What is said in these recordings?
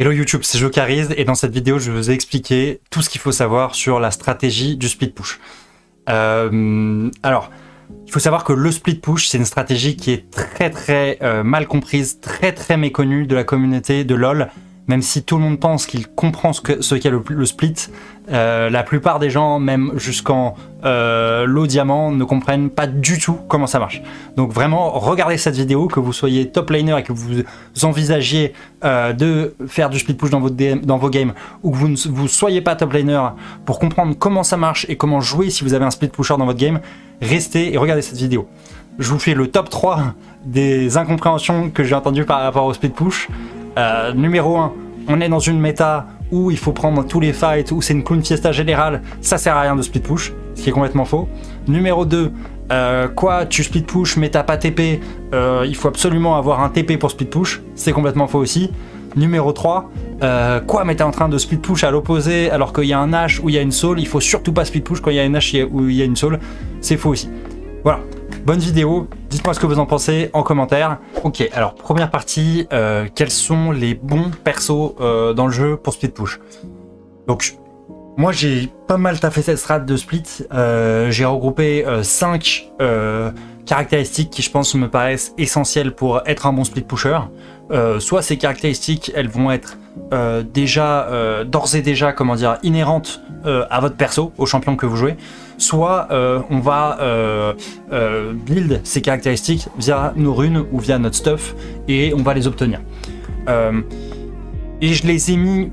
Hello YouTube, c'est Jokariz et dans cette vidéo je vous ai expliqué tout ce qu'il faut savoir sur la stratégie du split push. Alors, il faut savoir que le split push c'est une stratégie qui est très mal comprise, très méconnue de la communauté de LoL. Même si tout le monde pense qu'il comprend ce qu'est le split, la plupart des gens, même jusqu'en lot diamant, ne comprennent pas du tout comment ça marche. Donc vraiment, regardez cette vidéo, que vous soyez top laner et que vous envisagiez de faire du split push dans vos games, ou que vous ne soyez pas top laner, pour comprendre comment ça marche et comment jouer si vous avez un split pusher dans votre game, restez et regardez cette vidéo. Je vous fais le top 3 des incompréhensions que j'ai entendues par rapport au split push. Numéro 1, on est dans une méta où il faut prendre tous les fights, où c'est une clown fiesta générale, ça sert à rien de split push, ce qui est complètement faux. Numéro 2, quoi, tu split push mais t'as pas TP, il faut absolument avoir un TP pour split push, c'est complètement faux aussi. Numéro 3, quoi, mais t'es en train de split push à l'opposé alors qu'il y a un Ashe ou il y a une Soul, il faut surtout pas split push quand il y a un Ashe ou il y a une Soul, c'est faux aussi. Voilà. Bonne vidéo, dites-moi ce que vous en pensez en commentaire. Ok, alors première partie, quels sont les bons persos dans le jeu pour split push? Donc moi j'ai pas mal taffé cette strat de split, j'ai regroupé 5 caractéristiques qui je pense me paraissent essentielles pour être un bon split pusher. Soit ces caractéristiques elles vont être d'ores et déjà, comment dire, inhérentes à votre perso, au champion que vous jouez, soit on va build ces caractéristiques via nos runes ou via notre stuff et on va les obtenir. Et je les ai mis,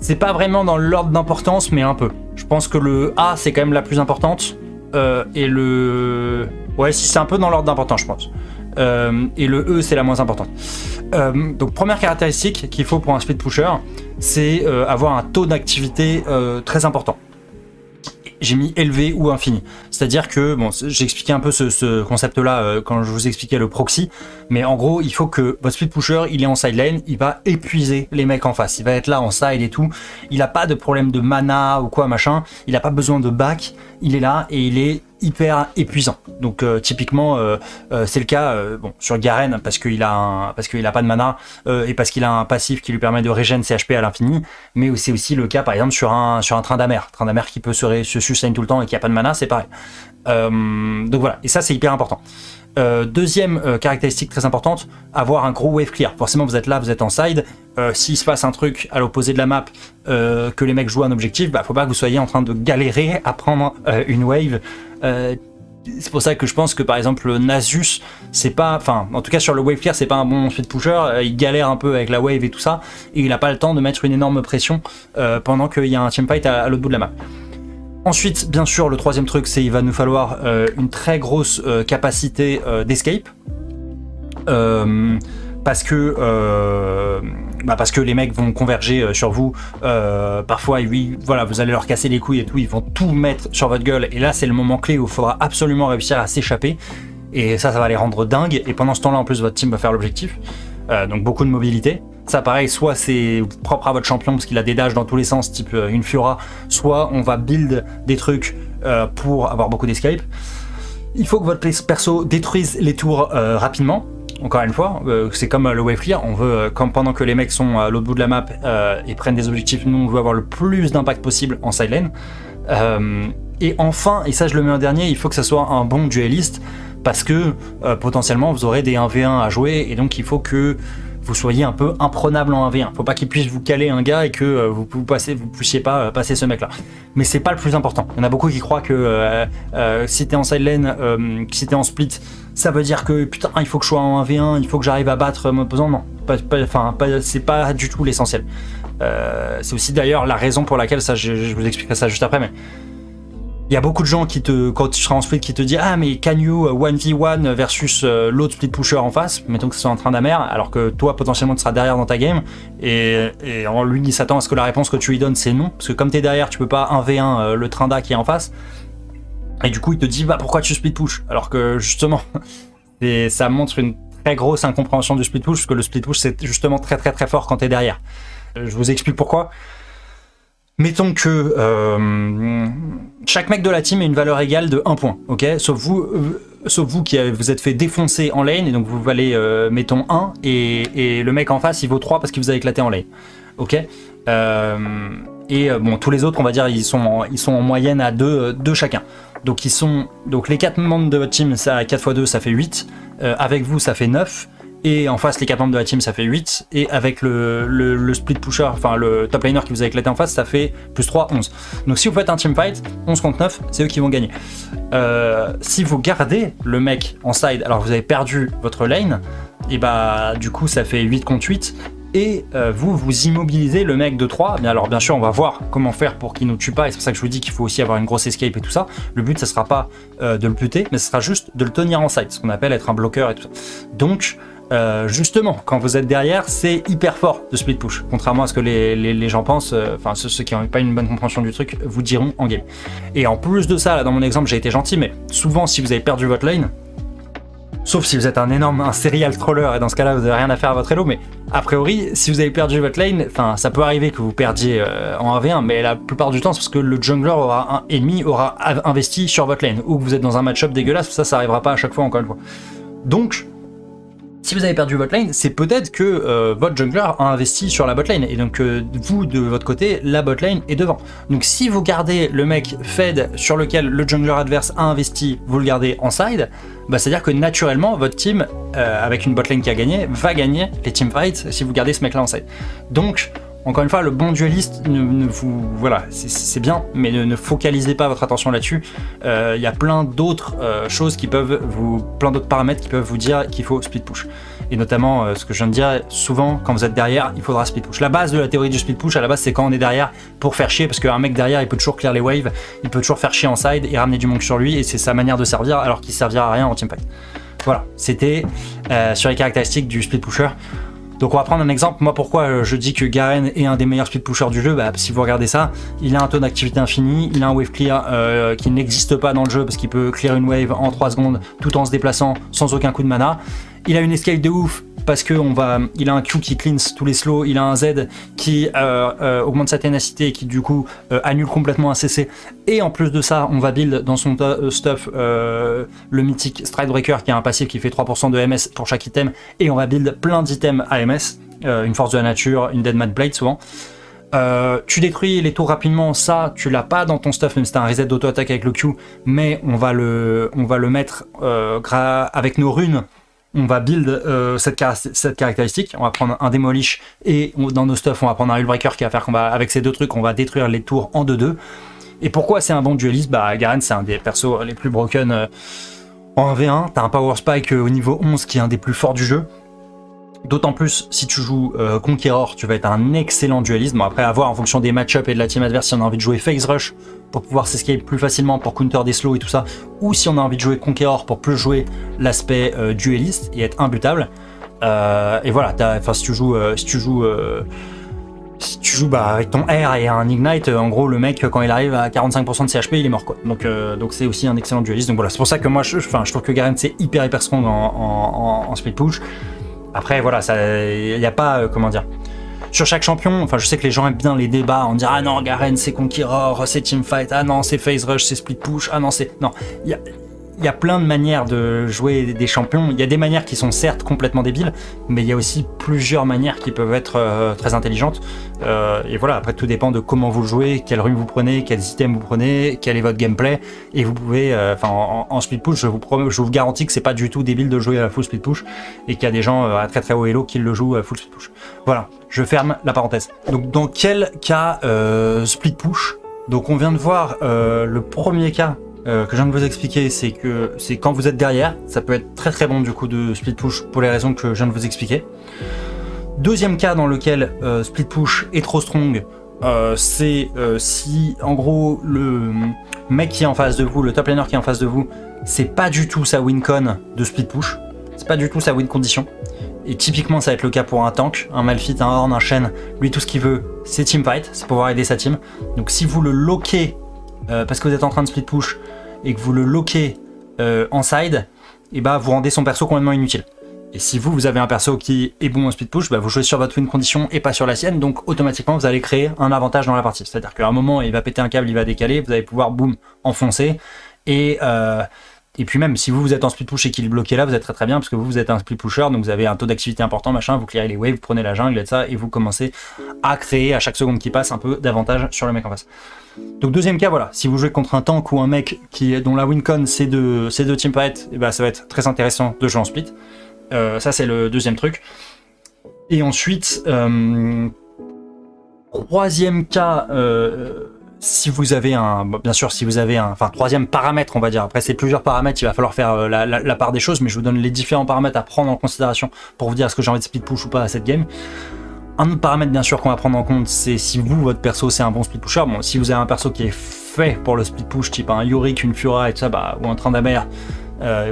c'est pas vraiment dans l'ordre d'importance mais un peu. Je pense que le A c'est quand même la plus importante et le... Ouais, si, c'est un peu dans l'ordre d'importance je pense. Et le E c'est la moins importante. Donc première caractéristique qu'il faut pour un split pusher, c'est avoir un taux d'activité très important. J'ai mis élevé ou infini, c'est-à-dire que, bon, j'expliquais un peu ce concept-là quand je vous expliquais le proxy, mais en gros, il faut que votre split pusher, il est en side lane, il va épuiser les mecs en face, il va être là en side et tout, il n'a pas de problème de mana ou quoi, machin, il n'a pas besoin de back, il est là et il est hyper épuisant. Donc typiquement, c'est le cas bon, sur Garen, parce qu'il n'a pas de mana et parce qu'il a un passif qui lui permet de régénérer ses HP à l'infini, mais c'est aussi le cas par exemple sur un Tryndamere. Tryndamere qui peut se sustain tout le temps et qui n'a pas de mana, c'est pareil. Donc voilà, et ça c'est hyper important. Deuxième caractéristique très importante, avoir un gros wave clear. Forcément vous êtes là, vous êtes en side, s'il se passe un truc à l'opposé de la map, que les mecs jouent un objectif, bah faut pas que vous soyez en train de galérer à prendre une wave. C'est pour ça que je pense que par exemple Nasus, c'est pas, enfin en tout cas sur le wave clear c'est pas un bon split pusher, il galère un peu avec la wave et tout ça, et il a pas le temps de mettre une énorme pression pendant qu'il y a un teamfight à l'autre bout de la map. Ensuite, bien sûr, le troisième truc, c'est il va nous falloir une très grosse capacité d'escape. Parce que les mecs vont converger sur vous. Parfois, oui, voilà, vous allez leur casser les couilles et tout, ils vont tout mettre sur votre gueule. Et là, c'est le moment clé où il faudra absolument réussir à s'échapper. Et ça, ça va les rendre dingues. Et pendant ce temps-là, en plus, votre team va faire l'objectif. Donc beaucoup de mobilité. Ça pareil, soit c'est propre à votre champion parce qu'il a des dashs dans tous les sens, type une Fiora, soit on va build des trucs pour avoir beaucoup d'escape. Il faut que votre perso détruise les tours rapidement, encore une fois, c'est comme le wave clear, on veut, quand, pendant que les mecs sont à l'autre bout de la map et prennent des objectifs, nous on veut avoir le plus d'impact possible en side lane. Et enfin, et ça je le mets en dernier, il faut que ça soit un bon dueliste, parce que potentiellement vous aurez des 1v1 à jouer et donc il faut que vous soyez un peu imprenable en 1v1. Faut pas qu'il puisse vous caler un gars et que vous puissiez pas passer ce mec là. Mais c'est pas le plus important. Il y en a beaucoup qui croient que si t'es en side lane, si t'es en split, ça veut dire que putain il faut que je sois en 1v1, il faut que j'arrive à battre mon opposant. Non, c'est pas du tout l'essentiel. C'est aussi d'ailleurs la raison pour laquelle, ça je vous expliquerai ça juste après, mais il y a beaucoup de gens qui quand tu seras en split, qui te disent « Ah, mais can you 1v1 versus l'autre split pusher en face ?» Mettons que ce soit en Tryndamere, alors que toi, potentiellement, tu seras derrière dans ta game. Et en lui, il s'attend à ce que la réponse que tu lui donnes, c'est non. Parce que comme tu es derrière, tu peux pas 1v1 le Trynda qui est en face. Et du coup, il te dit « Bah, pourquoi tu split push ?» Alors que, justement, et ça montre une très grosse incompréhension du split push, parce que le split push, c'est justement très fort quand tu es derrière. Je vous explique pourquoi. Mettons que chaque mec de la team ait une valeur égale de 1 point, ok, sauf vous, sauf vous qui vous êtes fait défoncer en lane, et donc vous valez, mettons 1, et le mec en face il vaut 3 parce qu'il vous a éclaté en lane. Ok, et bon, tous les autres on va dire ils sont en moyenne à 2 chacun. Donc ils sont, donc les 4 membres de votre team, ça, 4 x 2 ça fait 8, avec vous ça fait 9, et en face les 4 membres de la team ça fait 8, et avec le split pusher, enfin le top laner qui vous a éclaté en face, ça fait plus 3, 11. Donc si vous faites un team fight, 11 contre 9, c'est eux qui vont gagner. Si vous gardez le mec en side alors que vous avez perdu votre lane, et bah du coup ça fait 8 contre 8, et vous immobilisez le mec de 3, bien, alors bien sûr on va voir comment faire pour qu'il nous tue pas, et c'est pour ça que je vous dis qu'il faut aussi avoir une grosse escape et tout ça. Le but ça sera pas de le buter, mais ce sera juste de le tenir en side, ce qu'on appelle être un bloqueur et tout ça. Donc justement, quand vous êtes derrière, c'est hyper fort de split push, contrairement à ce que les gens pensent, enfin ceux qui n'ont pas une bonne compréhension du truc vous diront en game. Et en plus de ça, là dans mon exemple j'ai été gentil, mais souvent si vous avez perdu votre lane, sauf si vous êtes un serial troller, et dans ce cas-là, vous n'avez rien à faire à votre elo, mais a priori, si vous avez perdu votre lane, enfin, ça peut arriver que vous perdiez en 1v1, mais la plupart du temps, c'est parce que le jungler aura investi sur votre lane, ou que vous êtes dans un match-up dégueulasse, ça n'arrivera pas à chaque fois, encore une fois. Donc, si vous avez perdu votre lane, c'est peut-être que votre jungler a investi sur la botlane, et donc vous, de votre côté, la botlane est devant. Donc si vous gardez le mec fed sur lequel le jungler adverse a investi, vous le gardez en side, bah, c'est-à-dire que naturellement, votre team, avec une botlane qui a gagné, va gagner les teamfights si vous gardez ce mec-là en side. Donc, encore une fois, le bon dueliste, voilà, c'est bien, mais ne focalisez pas votre attention là-dessus. Il y a plein d'autres choses qui peuvent vous, plein d'autres paramètres qui peuvent vous dire qu'il faut split push. Et notamment, ce que je viens de dire, souvent, quand vous êtes derrière, il faudra split push. La base de la théorie du split push, à la base, c'est quand on est derrière pour faire chier, parce qu'un mec derrière, il peut toujours clear les waves, il peut toujours faire chier en side et ramener du monk sur lui, et c'est sa manière de servir, alors qu'il servira à rien en teamfight. Voilà, c'était sur les caractéristiques du split pusher. Donc on va prendre un exemple, moi pourquoi je dis que Garen est un des meilleurs split pushers du jeu, bah, si vous regardez ça, il a un taux d'activité infini, il a un wave clear qui n'existe pas dans le jeu parce qu'il peut clear une wave en 3 secondes tout en se déplaçant sans aucun coup de mana, il a une escape de ouf parce qu'il a un Q qui cleanse tous les slows, il a un Z qui augmente sa ténacité et qui du coup annule complètement un CC, et en plus de ça on va build dans son stuff le mythique Stridebreaker qui a un passif qui fait 3% de MS pour chaque item, et on va build plein d'items AMS, une force de la nature, une Deadman Blade souvent. Tu détruis les tours rapidement, ça tu l'as pas dans ton stuff, même si t'as un reset d'auto-attaque avec le Q, mais on va le mettre avec nos runes. On va build cette caractéristique, on va prendre un Demolish et dans nos stuff on va prendre un Hullbreaker qui va faire qu'on va, avec ces deux trucs, on va détruire les tours en 2-2. Et pourquoi c'est un bon dueliste? Bah Garen c'est un des persos les plus broken en 1v1, t'as un Power Spike au niveau 11 qui est un des plus forts du jeu. D'autant plus si tu joues Conqueror, tu vas être un excellent dueliste. Bon, après avoir en fonction des match-up et de la team adverse, si on a envie de jouer Phase Rush pour pouvoir s'escape plus facilement, pour counter des slows et tout ça, ou si on a envie de jouer Conqueror pour plus jouer l'aspect dueliste et être imbutable. Et voilà, si tu joues bah, avec ton R et un Ignite, en gros le mec quand il arrive à 45% de CHP il est mort quoi. Donc c'est aussi un excellent dueliste. Donc voilà, c'est pour ça que moi je trouve que Garen c'est hyper strong en split push. Après, voilà, il n'y a pas, comment dire, sur chaque champion, enfin, je sais que les gens aiment bien les débats, on dit « Ah non, Garen, c'est Conqueror, c'est Teamfight, ah non, c'est Phase Rush, c'est Split Push, ah non, c'est... » Non, il y a plein de manières de jouer des champions. Il y a des manières qui sont certes complètement débiles, mais il y a aussi plusieurs manières qui peuvent être très intelligentes. Et voilà, après, tout dépend de comment vous le jouez, quelle rune vous prenez, quels items vous prenez, quel est votre gameplay. Et vous pouvez, enfin, en split push, je vous garantis que c'est pas du tout débile de jouer à full split push et qu'il y a des gens à très haut elo qui le jouent à full split push. Voilà, je ferme la parenthèse. Donc, dans quel cas split push? Donc, on vient de voir le premier cas que je viens de vous expliquer, c'est que c'est quand vous êtes derrière, ça peut être très bon du coup de split push pour les raisons que je viens de vous expliquer. Deuxième cas dans lequel split push est trop strong, c'est si en gros le mec qui est en face de vous, le top laner qui est en face de vous, c'est pas du tout sa win con de split push, c'est pas du tout sa win condition. Et typiquement ça va être le cas pour un tank, un Malphite, un Ornn, un Shen, lui tout ce qu'il veut c'est team fight, c'est pouvoir aider sa team. Donc si vous le loquez parce que vous êtes en train de split push et que vous le loquez en side, et bah vous rendez son perso complètement inutile. Et si vous avez un perso qui est bon en split push, bah vous jouez sur votre win condition et pas sur la sienne, donc automatiquement vous allez créer un avantage dans la partie. C'est-à-dire qu'à un moment il va péter un câble, il va décaler, vous allez pouvoir boum enfoncer, et Et puis même, si vous, vous êtes en split push et qu'il est bloqué là, vous êtes très très bien, parce que vous, vous êtes un split pusher, donc vous avez un taux d'activité important, machin, vous clearez les waves, vous prenez la jungle, et ça, et vous commencez à créer à chaque seconde qui passe un peu d'avantage sur le mec en face. Donc deuxième cas, voilà, si vous jouez contre un tank ou un mec qui, dont la wincon c'est de team fight, et bah, ça va être très intéressant de jouer en split. Ça c'est le deuxième truc. Et ensuite, troisième cas... si vous avez un, bien sûr, si vous avez un, enfin troisième paramètre, on va dire, après c'est plusieurs paramètres, il va falloir faire la part des choses, mais je vous donne les différents paramètres à prendre en considération pour vous dire est-ce que j'ai envie de split push ou pas à cette game. Un autre paramètre bien sûr qu'on va prendre en compte, c'est si vous, votre perso, c'est un bon split pusher. Bon, si vous avez un perso qui est fait pour le split push, type un Yorick, une Fiora et tout ça, bah, ou un Tryndamere,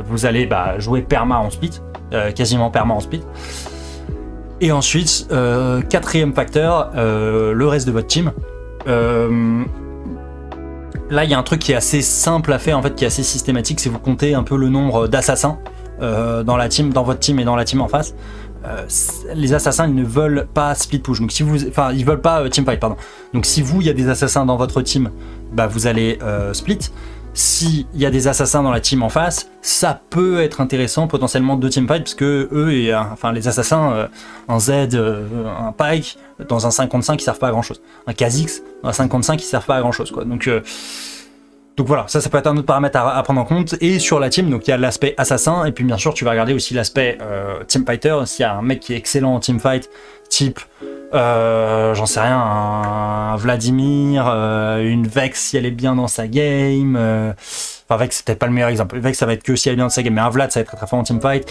vous allez bah, jouer perma en split, quasiment perma en split. Et ensuite, quatrième facteur, le reste de votre team. Là il y a un truc qui est assez simple à faire en fait, qui est assez systématique, c'est vous comptez un peu le nombre d'assassins dans la team, dans votre team et dans la team en face. Les assassins ils ne veulent pas split push, donc si vous, enfin ils veulent pas team fight pardon. Donc si vous il y a des assassins dans votre team, bah vous allez split. S'il y a des assassins dans la team en face, ça peut être intéressant potentiellement de teamfight, parce que eux, et, enfin les assassins, un Z, un Pike, dans un 55, ils servent pas à grand chose. Un Kha'Zix, dans un 55, ils servent pas à grand chose, quoi. Donc voilà, ça peut être un autre paramètre à prendre en compte. Et sur la team, donc il y a l'aspect assassin, et puis bien sûr, tu vas regarder aussi l'aspect teamfighter. S'il y a un mec qui est excellent en teamfight, type. J'en sais rien, un Vladimir, une Vex si elle est bien dans sa game, enfin Vex c'est peut-être pas le meilleur exemple, Vex ça va être que si elle est bien dans sa game, mais un Vlad ça va être très très fort en teamfight,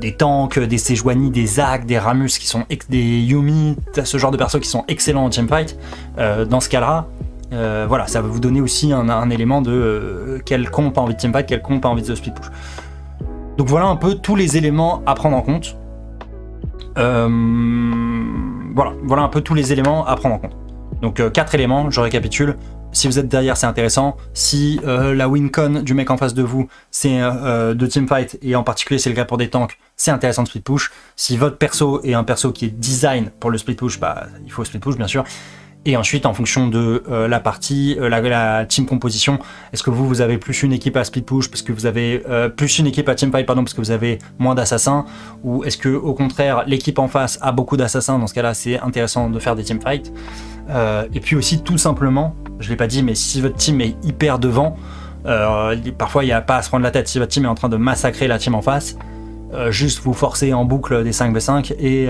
des tanks, des Sejuani, des Zac, des Ramus qui sont, des Yumi, ce genre de persos qui sont excellents en teamfight, dans ce cas-là, voilà, ça va vous donner aussi un élément de quel comp a envie de teamfight, quel comp a envie de split push. Donc voilà un peu tous les éléments à prendre en compte. Voilà un peu tous les éléments à prendre en compte. Donc 4 éléments, je récapitule. Si vous êtes derrière, c'est intéressant. Si la wincon du mec en face de vous, c'est de teamfight, et en particulier c'est le cas pour des tanks, c'est intéressant de split push. Si votre perso est un perso qui est design pour le split push, bah, il faut split push bien sûr. Et ensuite, en fonction de la partie, la team composition, est-ce que vous avez plus une équipe à split push parce que vous avez plus une équipe à team fight, pardon, parce que vous avez moins d'assassins, ou est-ce que au contraire l'équipe en face a beaucoup d'assassins? Dans ce cas-là, c'est intéressant de faire des team fights. Et puis aussi, tout simplement, je l'ai pas dit, mais si votre team est hyper devant, parfois il n'y a pas à se prendre la tête. Si votre team est en train de massacrer la team en face, juste vous forcez en boucle des 5v5 et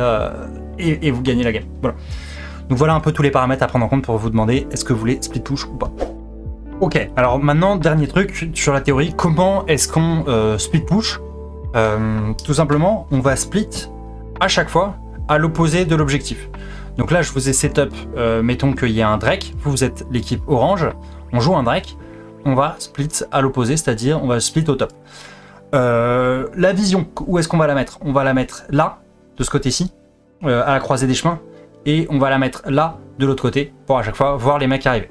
vous gagnez la game. Voilà. Donc voilà un peu tous les paramètres à prendre en compte pour vous demander est-ce que vous voulez split push ou pas. Ok, alors maintenant, dernier truc sur la théorie, comment est-ce qu'on split push? Tout simplement, on va split à chaque fois à l'opposé de l'objectif. Donc là, je vous ai setup, mettons qu'il y a un Drake, vous êtes l'équipe orange, on joue un Drake, on va split à l'opposé, c'est-à-dire on va split au top. La vision, où est-ce qu'on va la mettre? On va la mettre là, de ce côté-ci, à la croisée des chemins. Et on va la mettre là, de l'autre côté, pour à chaque fois voir les mecs arriver.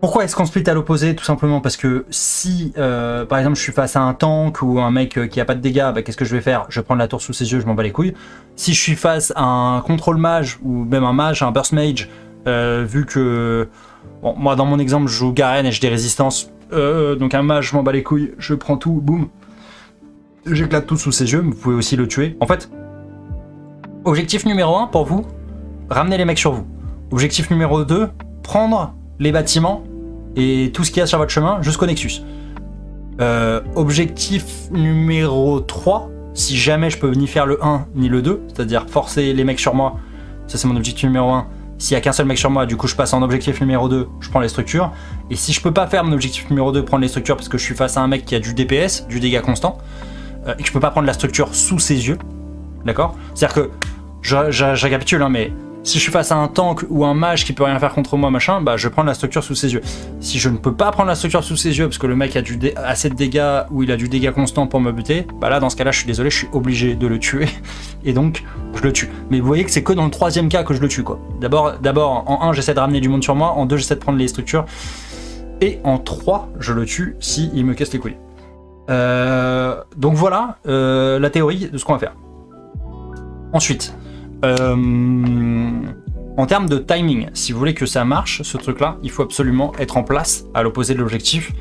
Pourquoi est-ce qu'on split à l'opposé? Tout simplement parce que si, par exemple, je suis face à un tank ou un mec qui n'a pas de dégâts, bah, qu'est-ce que je vais faire? Je vais prendre la tour sous ses yeux, je m'en bats les couilles. Si je suis face à un contrôle mage, ou même un mage, un burst mage, vu que... Bon, moi, dans mon exemple, je joue Garen et j'ai des résistances. Donc un mage, je m'en bats les couilles, je prends tout, boum. J'éclate tout sous ses yeux, vous pouvez aussi le tuer. En fait, objectif numéro 1 pour vous, ramener les mecs sur vous. Objectif numéro 2, prendre les bâtiments et tout ce qu'il y a sur votre chemin jusqu'au Nexus. Objectif numéro 3, si jamais je peux ni faire le 1 ni le 2, c'est-à-dire forcer les mecs sur moi, ça c'est mon objectif numéro 1. S'il n'y a qu'un seul mec sur moi, du coup je passe en objectif numéro 2, je prends les structures. Et si je peux pas faire mon objectif numéro 2, prendre les structures parce que je suis face à un mec qui a du DPS, du dégât constant, et que je peux pas prendre la structure sous ses yeux, d'accord? C'est-à-dire que, je récapitule, hein, mais... Si je suis face à un tank ou un mage qui peut rien faire contre moi, machin, bah je prends la structure sous ses yeux. Si je ne peux pas prendre la structure sous ses yeux parce que le mec a assez de dégâts ou il a du dégât constant pour me buter, bah là dans ce cas-là je suis désolé, je suis obligé de le tuer et donc je le tue. Mais vous voyez que c'est que dans le troisième cas que je le tue quoi. D'abord en 1 j'essaie de ramener du monde sur moi, en 2 j'essaie de prendre les structures et en 3 je le tue si il me casse les couilles. Donc voilà la théorie de ce qu'on va faire. Ensuite. En termes de timing, si vous voulez que ça marche, ce truc-là, il faut absolument être en place à l'opposé de l'objectif.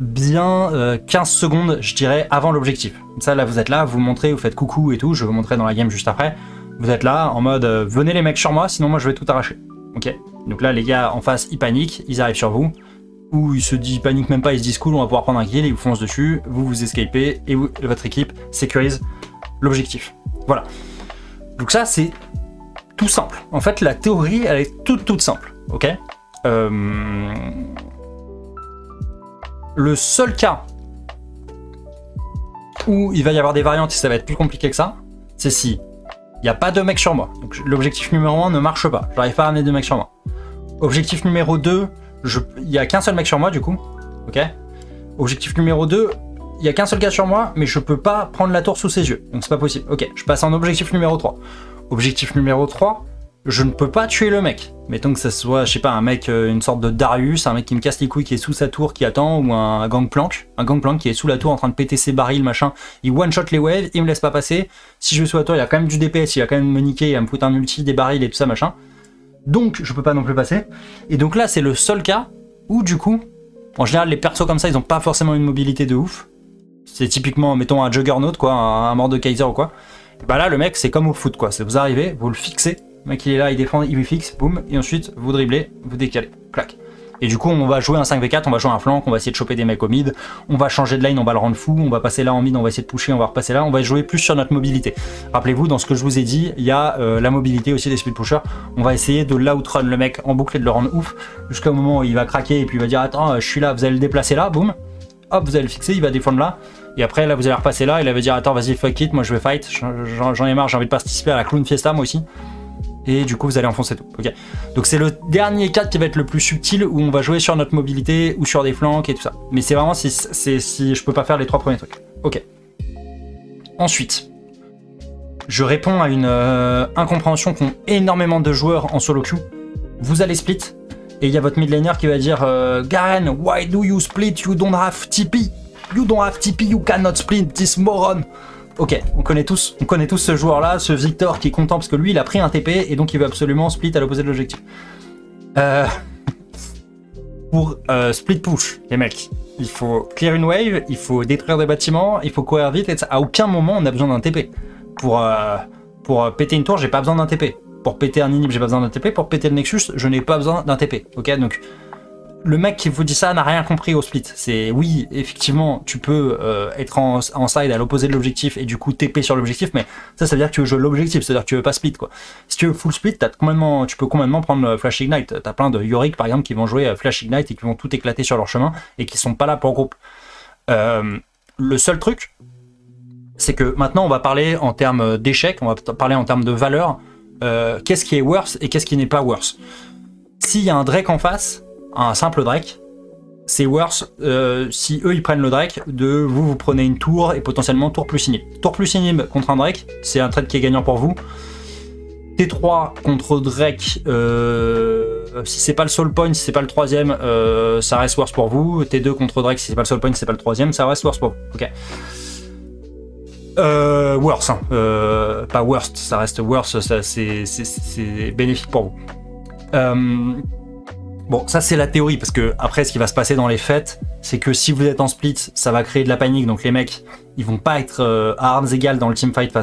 bien 15 secondes, je dirais, avant l'objectif. Ça, là, vous êtes là, vous montrez, vous faites coucou et tout, je vais vous montrer dans la game juste après. Vous êtes là, en mode, venez les mecs sur moi, sinon moi je vais tout arracher. Ok. Donc là, les gars en face, ils paniquent, ils arrivent sur vous. Ou ils se disent, ils paniquent même pas, ils se disent cool, on va pouvoir prendre un kill, ils vous foncent dessus, vous vous escapez, et vous, votre équipe sécurise l'objectif. Voilà. Donc ça, c'est tout simple. En fait, la théorie, elle est toute simple. Ok. Le seul cas où il va y avoir des variantes et ça va être plus compliqué que ça, c'est si il n'y a pas de mecs sur moi. Donc l'objectif numéro 1 ne marche pas. J'arrive pas à ramener 2 mecs sur moi. Objectif numéro 2, il n'y a qu'un seul mec sur moi du coup. Ok. Objectif numéro 2, il n'y a qu'un seul gars sur moi, mais je peux pas prendre la tour sous ses yeux. Donc c'est pas possible. Ok, je passe en objectif numéro 3. Objectif numéro 3, je ne peux pas tuer le mec. Mettons que ce soit, je sais pas, un mec, une sorte de Darius, un mec qui me casse les couilles, qui est sous sa tour, qui attend, ou un Gangplank. Un Gangplank qui est sous la tour en train de péter ses barils, machin. Il one-shot les waves, il me laisse pas passer. Si je vais sous la tour, il a quand même du DPS, il va quand même me niquer, il va me foutre un multi, des barils et tout ça, machin. Donc, je peux pas non plus passer. Et donc là, c'est le seul cas où, du coup, en général, les persos comme ça, ils ont pas forcément une mobilité de ouf. C'est typiquement, mettons, un Juggernaut, quoi, un mort de Kaiser ou quoi. Et bah là, le mec, c'est comme au foot, quoi. C'est vous arrivez, vous le fixez. Le mec il est là, il défend, il lui fixe, boum, et ensuite vous driblez, vous décalez, clac. Et du coup on va jouer un 5v4, on va jouer un flanc, on va essayer de choper des mecs au mid, on va changer de lane, on va le rendre fou, on va passer là en mid, on va essayer de pusher, on va repasser là, on va jouer plus sur notre mobilité. Rappelez-vous, dans ce que je vous ai dit, il y a la mobilité aussi des split pushers, on va essayer de l'outrun le mec en boucle et de le rendre ouf, jusqu'au moment où il va craquer et puis il va dire attends je suis là, vous allez le déplacer là, boum, hop vous allez le fixer, il va défendre là. Et après, là, vous allez repasser là, il va dire attends vas-y fuck it, moi je vais fight, j'en ai marre, j'ai envie de participer à la clown fiesta moi aussi. Et du coup vous allez enfoncer tout. Okay. Donc c'est le dernier cadre qui va être le plus subtil où on va jouer sur notre mobilité ou sur des flancs et tout ça. Mais c'est vraiment si je peux pas faire les 3 premiers trucs. Ok. Ensuite, je réponds à une incompréhension qu'ont énormément de joueurs en solo queue. Vous allez split et il y a votre midlaner qui va dire Garen, why do you split? You don't have TP. You don't have TP. You cannot split this moron. Ok, on connaît tous ce joueur-là, ce Victor qui est content parce que lui, il a pris un TP et donc il veut absolument split à l'opposé de l'objectif. Pour split push, les mecs, il faut clear une wave, il faut détruire des bâtiments, il faut courir vite, etc. À aucun moment, on a besoin d'un TP. Pour péter une tour, j'ai pas besoin d'un TP. Pour péter un inhib, j'ai pas besoin d'un TP. Pour péter le Nexus, je n'ai pas besoin d'un TP. Ok, donc... Le mec qui vous dit ça n'a rien compris au split. C'est oui, effectivement, tu peux être en side à l'opposé de l'objectif et du coup TP sur l'objectif, mais ça veut dire que tu veux jouer l'objectif, c'est-à-dire que tu veux pas split quoi. Si tu veux full split, tu peux complètement prendre Flash Ignite. T'as plein de Yorick par exemple qui vont jouer Flash Ignite et qui vont tout éclater sur leur chemin et qui sont pas là pour groupe. Le seul truc, c'est que maintenant on va parler en termes d'échecs, on va parler en termes de valeur. Qu'est-ce qui est worse et qu'est-ce qui n'est pas worse? S'il y a un Drake en face, un simple Drake, c'est worse si eux ils prennent le Drake, de vous prenez une tour et potentiellement tour plus inhib. Tour plus inhib contre un Drake, c'est un trade qui est gagnant pour vous. T3 contre Drake, si c'est pas le soul point, si c'est pas le troisième, ça reste worse pour vous. T2 contre Drake, si c'est pas le soul point, si c'est pas le troisième, ça reste worse pour vous. Ok. Worse, hein. Pas worst, ça reste worse, c'est bénéfique pour vous. Bon, ça c'est la théorie, parce que après ce qui va se passer dans les faits, c'est que si vous êtes en split, ça va créer de la panique, donc les mecs, ils vont pas être à armes égales dans le teamfight en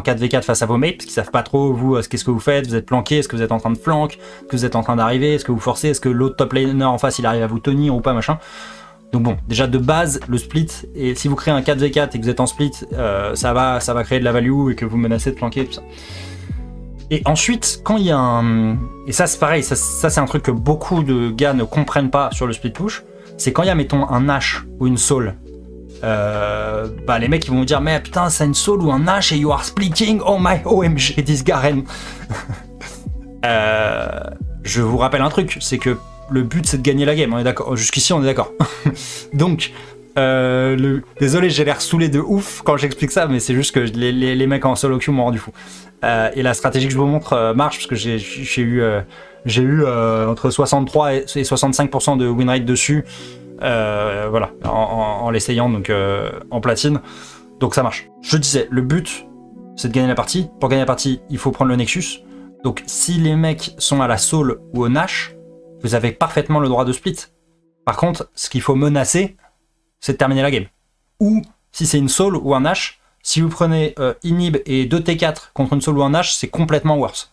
4v4 face à vos mates, parce qu'ils savent pas trop, vous, qu'est-ce que vous faites, vous êtes planqué, est-ce que vous êtes en train de flank, est-ce que vous êtes en train d'arriver, est-ce que vous forcez, est-ce que l'autre top laner en face, il arrive à vous tenir ou pas, machin. Donc bon, déjà de base, le split, et si vous créez un 4v4 et que vous êtes en split, ça va créer de la value et que vous menacez de planquer et tout ça. Et ensuite, quand il y a un... Et ça c'est pareil, ça c'est un truc que beaucoup de gars ne comprennent pas sur le split push, c'est quand il y a, mettons, un Nash ou une Soul, bah les mecs ils vont vous dire, mais putain c'est une Soul ou un Nash et you are splitting, oh my OMG, this Garen. Je vous rappelle un truc, c'est que le but c'est de gagner la game, on est d'accord, jusqu'ici on est d'accord. Donc... Désolé, j'ai l'air saoulé de ouf quand j'explique ça, mais c'est juste que les mecs en solo queue m'ont rendu fou. Et la stratégie que je vous montre marche, parce que j'ai eu entre 63 et 65% de win rate dessus, voilà, en l'essayant, donc en platine. Donc ça marche. Je disais, le but, c'est de gagner la partie. Pour gagner la partie, il faut prendre le Nexus. Donc si les mecs sont à la Soul ou au Nash, vous avez parfaitement le droit de split. Par contre, ce qu'il faut menacer... c'est de terminer la game. Ou si c'est une Soul ou un Nash, si vous prenez Inhib et 2 T4 contre une Soul ou un Nash, c'est complètement worse.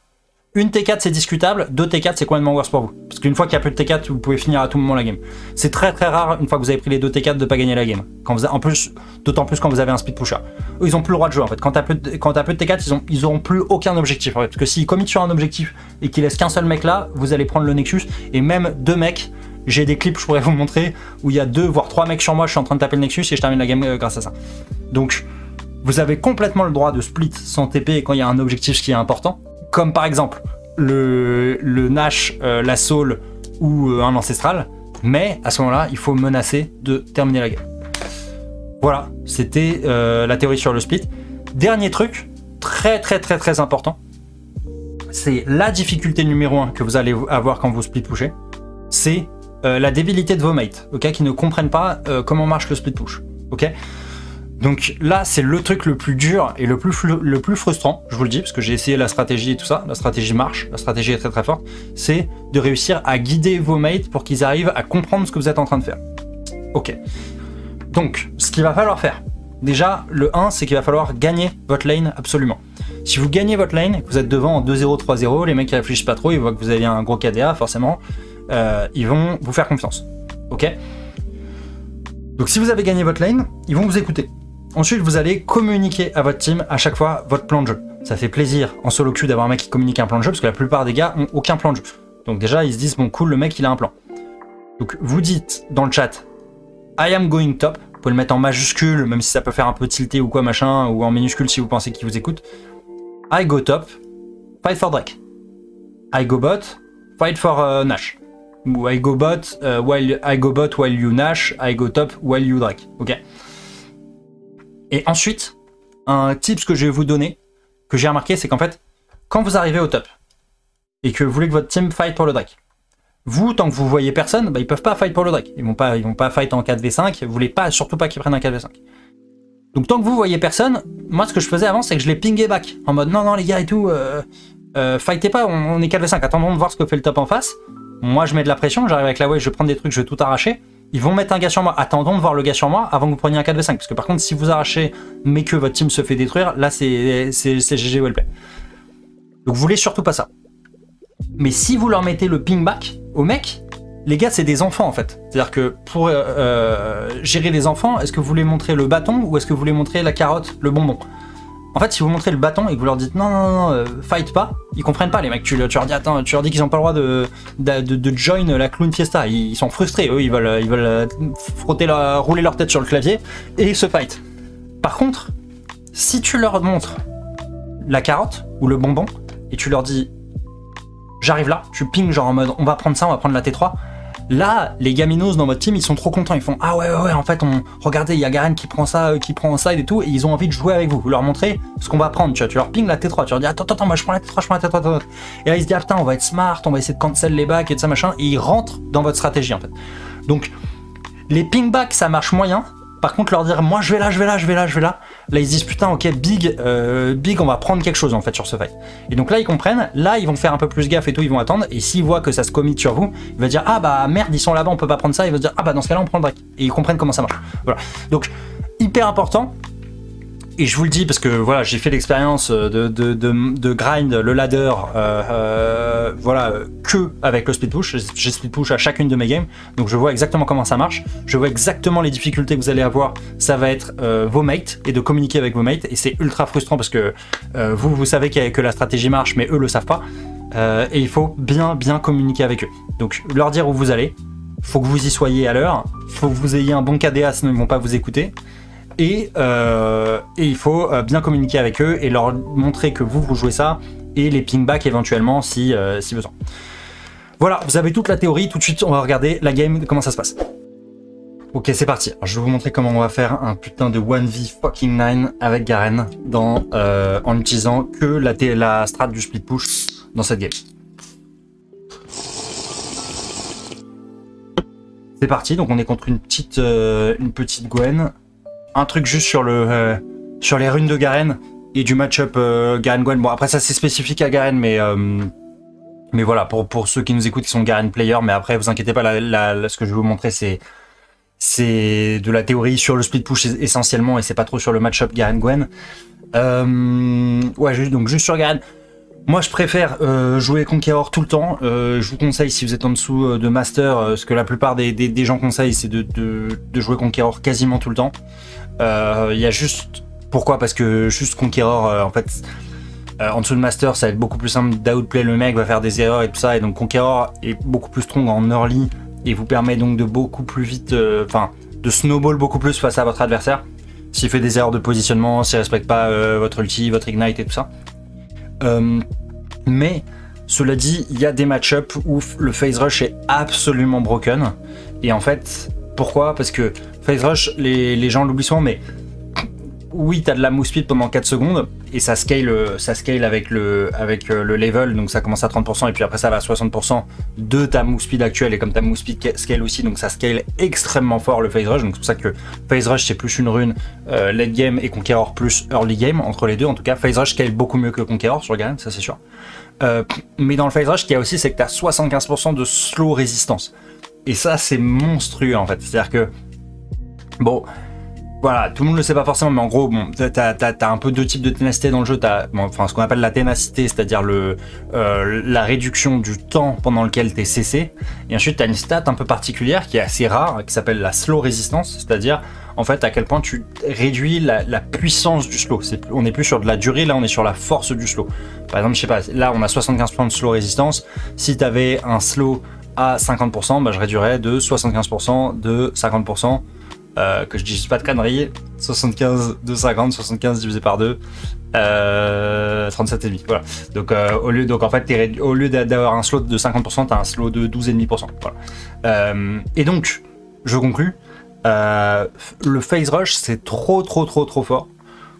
Une T4 c'est discutable, 2 T4 c'est complètement worse pour vous. Parce qu'une fois qu'il n'y a plus de T4, vous pouvez finir à tout moment la game. C'est très très rare, une fois que vous avez pris les 2 T4, de ne pas gagner la game. Quand vous a... En plus, d'autant plus quand vous avez un speed pusher. Eux, ils n'ont plus le droit de jouer en fait. Quand tu as plus de T4, ils n'auront plus aucun objectif en fait. Parce que s'ils committent sur un objectif et qu'ils laissent qu'un seul mec là, vous allez prendre le Nexus et même 2 mecs. J'ai des clips, je pourrais vous montrer, où il y a 2 voire 3 mecs sur moi, je suis en train de taper le Nexus et je termine la game grâce à ça. Donc, vous avez complètement le droit de split sans TP quand il y a un objectif qui est important. Comme par exemple le Nash, la Soul ou un Ancestral, mais à ce moment-là, il faut menacer de terminer la game. Voilà, c'était la théorie sur le split. Dernier truc, très important, c'est la difficulté numéro 1 que vous allez avoir quand vous split pushez, c'est la débilité de vos mates, okay, qui ne comprennent pas comment marche le split push. Okay. Donc là, c'est le truc le plus dur et le plus frustrant, je vous le dis, parce que j'ai essayé la stratégie et tout ça, la stratégie marche, la stratégie est très forte, c'est de réussir à guider vos mates pour qu'ils arrivent à comprendre ce que vous êtes en train de faire. Ok. Donc, ce qu'il va falloir faire, déjà, le 1, c'est qu'il va falloir gagner votre lane absolument. Si vous gagnez votre lane, que vous êtes devant en 2-0, 3-0, les mecs qui réfléchissent pas trop, ils voient que vous avez un gros KDA, forcément, ils vont vous faire confiance. Ok. Donc si vous avez gagné votre lane, ils vont vous écouter. Ensuite, vous allez communiquer à votre team à chaque fois votre plan de jeu. Ça fait plaisir en solo queue d'avoir un mec qui communique un plan de jeu, parce que la plupart des gars n'ont aucun plan de jeu. Donc déjà, ils se disent, bon cool, le mec, il a un plan. Donc vous dites dans le chat, I am going top. Vous pouvez le mettre en majuscule, même si ça peut faire un peu tilté ou quoi, machin, ou en minuscule si vous pensez qu'il vous écoute. I go top, fight for Drake. I go bot, fight for Nash. Ou I go bot while you Nash, I go top while you Drake. Ok. Et ensuite, un tip que je vais vous donner, que j'ai remarqué, c'est qu'en fait, quand vous arrivez au top et que vous voulez que votre team fight pour le Drake, vous, tant que vous voyez personne, bah, ils peuvent pas fight pour le Drake. Ils vont pas fight en 4v5, vous voulez pas, surtout pas qu'ils prennent un 4v5. Donc tant que vous voyez personne, moi ce que je faisais avant, c'est que je les pingais back, en mode non les gars et tout, fightez pas, on est 4v5, attendons de voir ce que fait le top en face. Moi, je mets de la pression, j'arrive avec la wave, je prends des trucs, je vais tout arracher. Ils vont mettre un gars sur moi. Attendons de voir le gars sur moi avant que vous preniez un 4v5. Parce que par contre, si vous arrachez, mais que votre team se fait détruire, là, c'est GG wellplay. Donc, vous voulez surtout pas ça. Mais si vous leur mettez le ping back au mec, les gars, c'est des enfants, en fait. C'est-à-dire que pour gérer les enfants, est-ce que vous voulez montrer le bâton ou est-ce que vous voulez montrer la carotte, le bonbon ? En fait, si vous montrez le bâton et que vous leur dites non, fight pas, ils comprennent pas les mecs. Tu leur dis attends, tu leur dis qu'ils n'ont pas le droit de join la clown fiesta. Ils sont frustrés, eux, ils veulent frotter rouler leur tête sur le clavier et se fight. Par contre, si tu leur montres la carotte ou le bonbon et tu leur dis j'arrive là, tu ping genre en mode on va prendre ça, on va prendre la T3. Là, les gaminos dans votre team, ils sont trop contents. Ils font ah ouais, en fait, regardez, il y a Garen qui prend ça, qui prend en side et tout, et ils ont envie de jouer avec vous. Vous leur montrez ce qu'on va prendre. Tu leur ping la T3, tu leur dis attends, moi je prends la T3, Et là, ils se disent ah putain, on va être smart, on va essayer de cancel les backs et tout ça machin. Et ils rentrent dans votre stratégie en fait. Donc, les ping backs, ça marche moyen. Par contre, leur dire moi je vais là. Là, ils se disent putain, ok, big, on va prendre quelque chose en fait sur ce fight. Et donc là, ils comprennent. Là, ils vont faire un peu plus gaffe et tout, ils vont attendre. Et s'ils voient que ça se commit sur vous, ils vont dire ah bah merde, ils sont là-bas, on peut pas prendre ça. Ils vont se dire ah bah dans ce cas-là, on prend le Drake. Et ils comprennent comment ça marche. Voilà. Donc, hyper important. Et je vous le dis parce que voilà, j'ai fait l'expérience de grind le ladder, voilà, que avec le split push. J'ai split push à chacune de mes games, donc je vois exactement comment ça marche. Je vois exactement les difficultés que vous allez avoir. Ça va être vos mates et de communiquer avec vos mates, et c'est ultra frustrant parce que vous savez que la stratégie marche, mais eux le savent pas. Et il faut bien communiquer avec eux. Donc leur dire où vous allez, faut que vous y soyez à l'heure, faut que vous ayez un bon KDA, sinon ils vont pas vous écouter. Et il faut bien communiquer avec eux et leur montrer que vous jouez ça et les ping-back éventuellement si besoin. Voilà, vous avez toute la théorie. Tout de suite, on va regarder la game, comment ça se passe. Ok, c'est parti. Alors, je vais vous montrer comment on va faire un putain de 1v fucking 9 avec Garen en utilisant que la strat du split push dans cette game. C'est parti, donc on est contre une petite Gwen. Un truc juste sur les runes de Garen et du match-up Garen-Gwen. Bon, après ça c'est spécifique à Garen, mais voilà, pour ceux qui nous écoutent qui sont Garen player, mais après vous inquiétez pas, ce que je vais vous montrer c'est c'est de la théorie sur le split push essentiellement, et c'est pas trop sur le match-up Garen-Gwen. Ouais, donc juste sur Garen. Moi, je préfère jouer Conqueror tout le temps. Je vous conseille, si vous êtes en dessous de Master, ce que la plupart des gens conseillent, c'est de jouer Conqueror quasiment tout le temps. Il y a juste... Pourquoi? Parce que juste Conqueror, en fait, en dessous de Master, ça va être beaucoup plus simple d'outplay le mec, va faire des erreurs et tout ça. Et donc Conqueror est beaucoup plus strong en early et vous permet donc de beaucoup plus vite... Enfin, de snowball beaucoup plus face à votre adversaire. S'il fait des erreurs de positionnement, s'il ne respecte pas votre ulti, votre ignite et tout ça. Mais cela dit, il y a des match-ups où le phase rush est absolument broken. Et en fait, pourquoi? Parce que phase rush, les gens l'oublient souvent, mais oui, t'as de la move speed pendant 4 secondes et ça scale avec le level, donc ça commence à 30% et puis après ça va à 60% de ta move speed actuelle, et comme ta move speed scale aussi, donc ça scale extrêmement fort le phase rush. Donc c'est pour ça que phase rush c'est plus une rune late game et Conqueror plus early game, entre les deux en tout cas. Phase rush scale beaucoup mieux que Conqueror sur Garen, ça c'est sûr. Mais dans le phase rush, ce qu'il y a aussi, c'est que t'as 75% de slow résistance, et ça c'est monstrueux en fait. C'est à dire que bon, voilà, tout le monde le sait pas forcément, mais en gros, bon, t'as un peu deux types de ténacité dans le jeu. T'as, bon, enfin, ce qu'on appelle la ténacité, c'est-à-dire la réduction du temps pendant lequel t'es CC. Et ensuite, t'as une stat un peu particulière qui est assez rare, qui s'appelle la slow résistance, c'est-à-dire en fait à quel point tu réduis la puissance du slow. On n'est plus sur de la durée, là on est sur la force du slow. Par exemple, je sais pas, là on a 75% de slow résistance. Si t'avais un slow à 50%, bah, je réduirais de 75% de 50%. Que je dise pas de conneries, 75 de 50, 75 divisé par 2, 37,5. Voilà. Donc, au lieu d'avoir un slow de 50%, t'as un slow de 12,5%. Voilà. Et donc, je conclus, le phase rush, c'est trop fort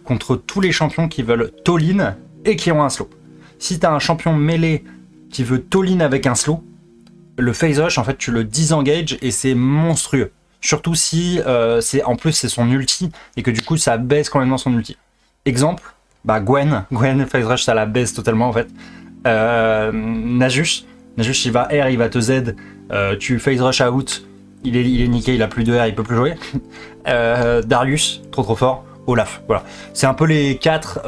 contre tous les champions qui veulent tall-in et qui ont un slow. Si t'as un champion mêlé qui veut tall-in avec un slow, le phase rush, en fait, tu le disengages et c'est monstrueux. Surtout si en plus c'est son ulti et que du coup ça baisse complètement son ulti. Exemple, bah Gwen phase rush ça la baisse totalement en fait. Nasus il va R, il va te Z, tu phase rush out, il est niqué, il a plus de R, il peut plus jouer. Darius, trop fort. Olaf, voilà. C'est un peu les 4,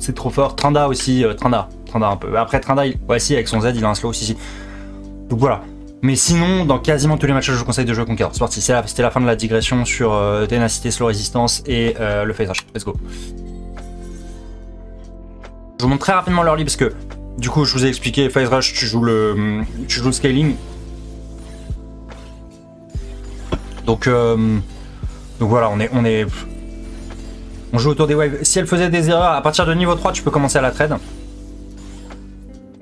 c'est trop fort. Trynda aussi, Trynda un peu. Après Trynda, ouais si, avec son Z il a un slow, si. Donc voilà. Mais sinon, dans quasiment tous les matchs, je vous conseille de jouer Conqueror. C'est parti, c'était la fin de la digression sur ténacité, slow résistance et le phase rush. Let's go. Je vous montre très rapidement leur lit parce que, du coup, je vous ai expliqué, phase rush, tu joues le scaling. Donc voilà, on joue autour des waves. Si elle faisait des erreurs, à partir de niveau 3, tu peux commencer à la trade.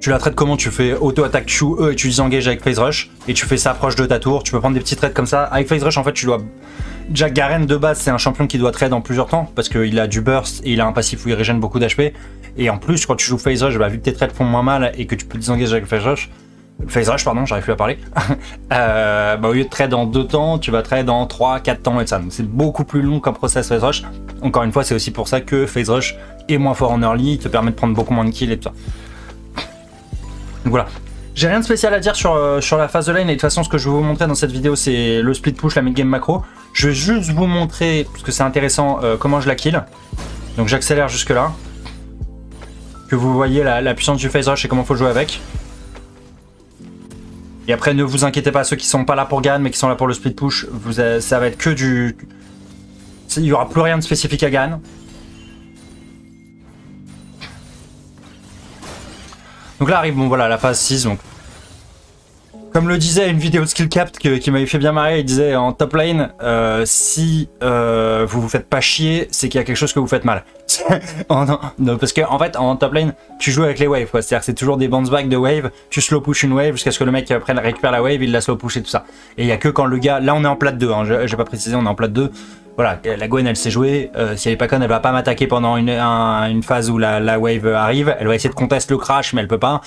Tu la trades comment? Tu fais auto-attaque QE et tu disengages avec phase rush et tu fais ça proche de ta tour. Tu peux prendre des petits trades comme ça. Avec phase rush, en fait, tu dois... Jack Garen, de base, c'est un champion qui doit trade en plusieurs temps parce qu'il a du burst et il a un passif où il régène beaucoup d'HP. Et en plus, quand tu joues phase rush, bah, vu que tes trades font moins mal et que tu peux disengager avec phase rush, pardon, j'arrive plus à parler. Bah, au lieu de trade en 2 temps, tu vas trade en 3, 4 temps et tout ça. Donc c'est beaucoup plus long qu'un process phase rush. Encore une fois, c'est aussi pour ça que phase rush est moins fort en early, il te permet de prendre beaucoup moins de kills et tout ça. Donc voilà, j'ai rien de spécial à dire sur la phase de lane, et de toute façon ce que je vais vous montrer dans cette vidéo c'est le split push, la mid game macro. Je vais juste vous montrer, parce que c'est intéressant, comment je la kill. Donc j'accélère jusque là, que vous voyez la puissance du phase rush et comment faut jouer avec. Et après ne vous inquiétez pas, ceux qui sont pas là pour Garen mais qui sont là pour le split push, ça va être que du... Il n'y aura plus rien de spécifique à Garen. Donc là arrive, bon voilà, la phase 6, donc comme le disait une vidéo de Skillcapt qui m'avait fait bien marrer, il disait en top lane, si vous vous faites pas chier, c'est qu'il y a quelque chose que vous faites mal. Non, parce que en fait en top lane, tu joues avec les waves, quoi. C'est-à-dire que c'est toujours des bounce back de wave, tu slow push une wave jusqu'à ce que le mec après récupère la wave, il la slow push et tout ça. Et il y a que quand le gars, là on est en plate 2, hein, j'ai pas précisé, on est en plate 2. Voilà, la Gwen elle sait jouer, si elle est pas conne elle va pas m'attaquer pendant une phase où la wave arrive, elle va essayer de contester le crash mais elle peut pas,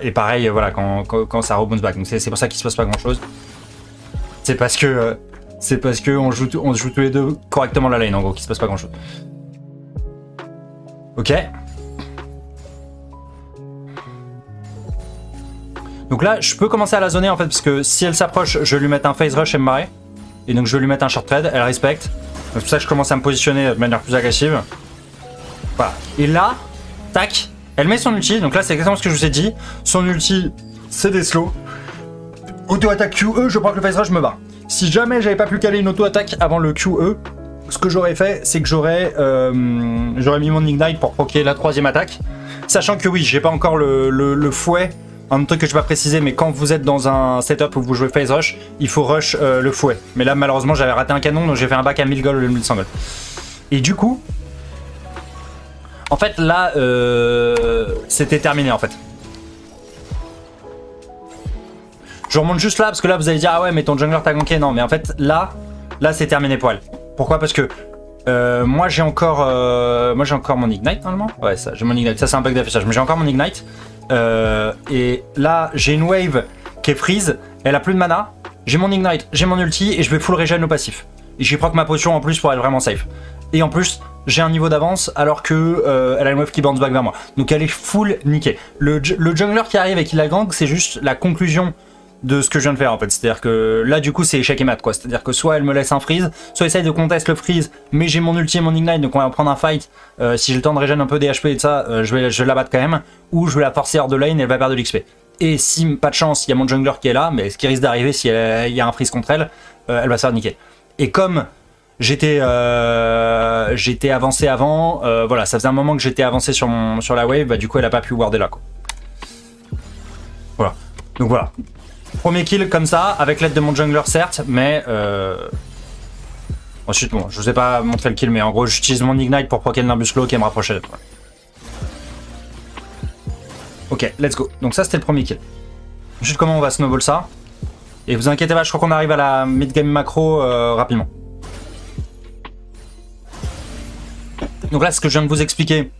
et pareil voilà quand ça rebounce back, donc c'est pour ça qu'il se passe pas grand chose. C'est parce que on joue tous les deux correctement la lane en gros, qu'il se passe pas grand chose. Ok. Donc là je peux commencer à la zoner en fait, parce que si elle s'approche je vais lui mettre un phase rush et me marrer. Et donc je vais lui mettre un short trade, elle respecte. C'est pour ça que je commence à me positionner de manière plus agressive. Voilà. Et là, tac, elle met son ulti. Donc là, c'est exactement ce que je vous ai dit. Son ulti, c'est des slows. Auto-attaque QE, je prends que le Phase Rush, je me bats. Si jamais j'avais pas pu caler une auto-attaque avant le QE, ce que j'aurais fait, c'est que j'aurais mis mon Ignite pour proquer la troisième attaque. Sachant que oui, j'ai pas encore le fouet. Un truc que je vais pas préciser, mais quand vous êtes dans un setup où vous jouez Phase Rush, il faut rush le fouet. Mais là, malheureusement, j'avais raté un canon, donc j'ai fait un back à 1000 gold au lieu de 1100 gold. Et du coup, en fait, là, c'était terminé, en fait. Je remonte juste là, parce que là, vous allez dire, ah ouais, mais ton jungler t'a ganké. Non, mais en fait, là, c'est terminé pour elle. Pourquoi? Parce que moi, j'ai encore mon Ignite, normalement. Ouais, ça, j'ai mon Ignite. Ça, c'est un bug d'affichage, mais j'ai encore mon Ignite. Et là j'ai une wave qui est freeze, elle a plus de mana, j'ai mon Ignite, j'ai mon ulti et je vais full regen au passif. Et j'y proc ma potion en plus pour être vraiment safe. Et en plus j'ai un niveau d'avance alors que elle a une wave qui bounce back vers moi. Donc elle est full niquée. Le jungler qui arrive et qui la gank, c'est juste la conclusion de ce que je viens de faire en fait. C'est-à-dire que là du coup c'est échec et mat quoi. C'est-à-dire que soit elle me laisse un freeze, soit elle essaye de contester le freeze, mais j'ai mon ulti et mon Ignite, donc on va prendre un fight. Si j'ai le temps de régène un peu des HP et de ça, je vais la battre quand même. Ou je vais la forcer hors de lane et elle va perdre de l'XP. Et si pas de chance, il y a mon jungler qui est là, mais ce qui risque d'arriver si il y a un freeze contre elle, elle va se faire niquer. Et comme j'étais avancé avant, voilà, ça faisait un moment que j'étais avancé sur la wave, bah du coup elle a pas pu warder là quoi. Voilà. Donc voilà. Premier kill comme ça, avec l'aide de mon jungler certes, mais ensuite bon, je vous ai pas montré le kill, mais en gros j'utilise mon Ignite pour proquer le Nimbus Claw qui me rapprochait d'être. Ok, let's go. Donc ça c'était le premier kill. Ensuite comment on va snowball ça. Et vous inquiétez pas, je crois qu'on arrive à la mid game macro rapidement. Donc là ce que je viens de vous expliquer,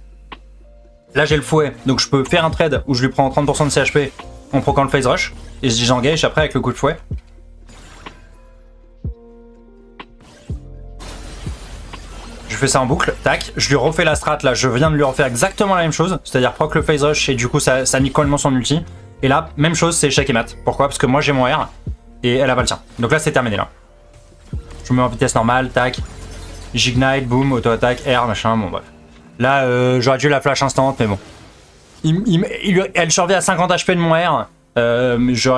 là j'ai le fouet, donc je peux faire un trade où je lui prends 30% de CHP en proquant le Phase Rush. Et je disengage après avec le coup de fouet. Je fais ça en boucle, tac, je lui refais la strat là, je viens de lui refaire exactement la même chose, c'est-à-dire proc le Phase Rush et du coup ça nique complètement son ulti. Et là, même chose, c'est échec et mat. Pourquoi? Parce que moi j'ai mon R et elle a pas le tien. Donc là c'est terminé là. Je me mets en vitesse normale, tac, j'ignite, boom, auto-attaque, R, machin, bon bref. Là j'aurais dû la flash instant, mais bon. Elle survit à 50 HP de mon R.